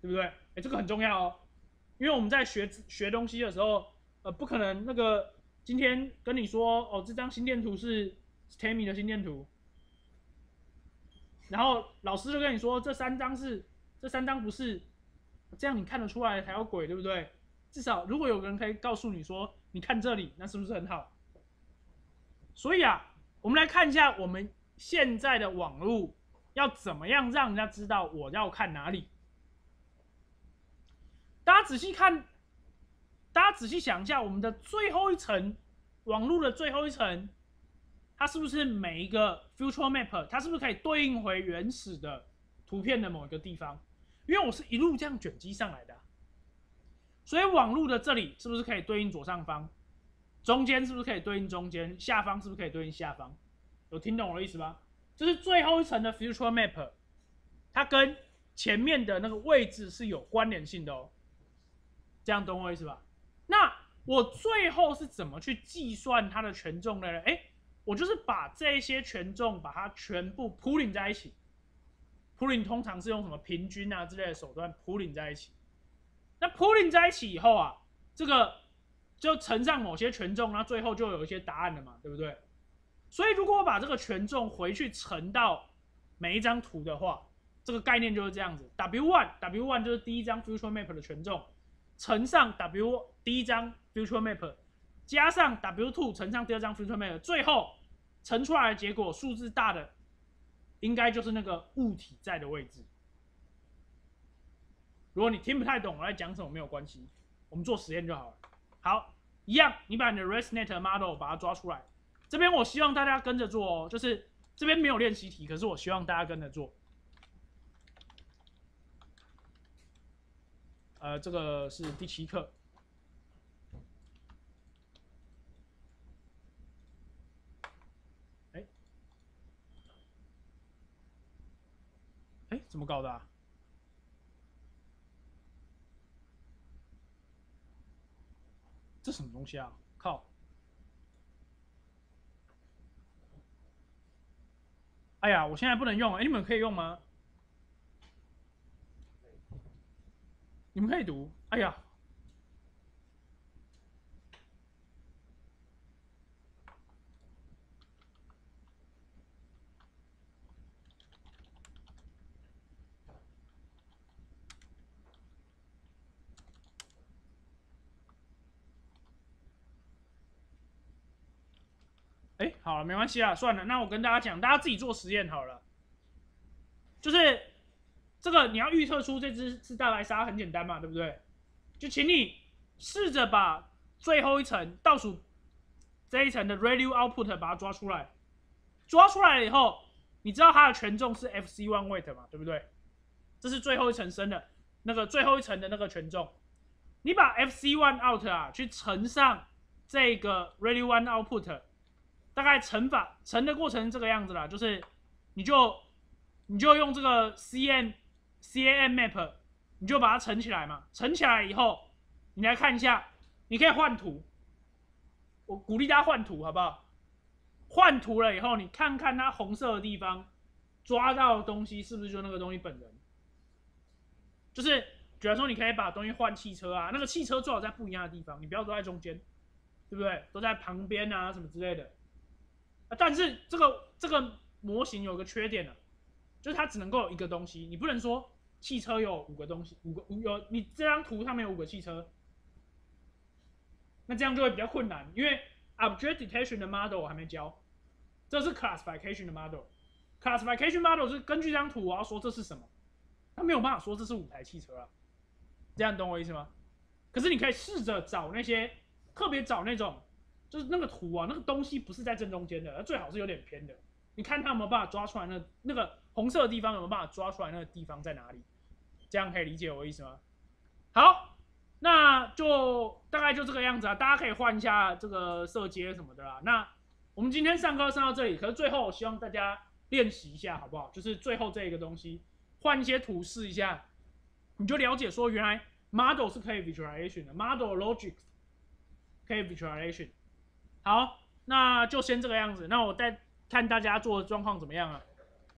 对不对？哎，这个很重要哦，因为我们在学学东西的时候，呃，不可能那个。今天跟你说哦，这张心电图是 Tammy 的心电图，然后老师就跟你说这三张是，这三张不是，这样你看得出来才有鬼，对不对？至少如果有人可以告诉你说，你看这里，那是不是很好？所以啊，我们来看一下我们现在的网络要怎么样让人家知道我要看哪里。大家仔细看。大家仔细想一下，我们的最后一层，网络的最后一层，它是不是每一个 future map， 它是不是可以对应回原始的图片的某一个地方？因为我是一路这样卷积上来的、啊，所以网络的这里是不是可以对应左上方？中间是不是可以对应中间？下方是不是可以对应下方？有听懂我的意思吗？就是最后一层的 future map， 它跟前面的那个位置是有关联性的哦。这样懂我的意思吧？那我最后是怎么去计算它的权重的呢？哎，我就是把这些权重把它全部 pooling 在一起。pooling 通常是用什么平均啊之类的手段 pooling 在一起。那 pooling 在一起以后啊，这个就乘上某些权重，那最后就有一些答案了嘛，对不对？所以如果我把这个权重回去乘到每一张图的话，这个概念就是这样子。W 一 W 一 就是第一张 future map 的权重。乘上 W 第一张 future map， 加上 W 二 乘上第二张 future map， 最后乘出来的结果数字大的，应该就是那个物体在的位置。如果你听不太懂我在讲什么，没有关系，我们做实验就好了。好，一样，你把你的 ResNet model 把它抓出来。这边我希望大家跟着做哦，就是这边没有练习题，可是我希望大家跟着做。呃，这个是第七课。哎，哎，怎么搞的啊？这什么东西啊？靠！哎呀，我现在不能用，哎，你们可以用吗？你们可以读，哎呀，哎，好了，没关系啦，算了，那我跟大家讲，大家自己做实验好了，就是。这个你要预测出这只是大白鲨很简单嘛，对不对？就请你试着把最后一层倒数这一层的 radio output 把它抓出来，抓出来了以后，你知道它的权重是 F C 一 weight 嘛，对不对？这是最后一层生的那个最后一层的那个权重，你把 F C 一 out 啊去乘上这个 radio 一 output， 大概乘法乘的过程是这个样子啦，就是你就你就用这个 C M。C A M map， 你就把它乘起来嘛，乘起来以后，你来看一下，你可以换图，我鼓励大家换图，好不好？换图了以后，你看看它红色的地方抓到的东西是不是就那个东西本人？就是比方说你可以把东西换汽车啊，那个汽车最好在不一样的地方，你不要都在中间，对不对？都在旁边啊什么之类的。啊、但是这个这个模型有个缺点啊，就是它只能够有一个东西，你不能说汽车有五个东西，五个五有你这张图上面有五个汽车，那这样就会比较困难，因为 object detection 的 model 我还没教，这是 classification 的 model。Classification model 是根据这张图，我要说这是什么，他没有办法说这是五台汽车啊，这样懂我意思吗？可是你可以试着找那些，特别找那种，就是那个图啊，那个东西不是在正中间的，而最好是有点偏的。你看他有没有办法抓出来那那个红色的地方有没有办法抓出来那个地方在哪里？这样可以理解我的意思吗？好，那就大概就这个样子啊，大家可以换一下这个色阶什么的啦。那我们今天上课上到这里，可是最后我希望大家练习一下好不好？就是最后这个东西，换一些图示一下，你就了解说原来 model 是可以 visualization 的 ，model logic 可以 visualization。好，那就先这个样子。那我再看大家做的状况怎么样啊？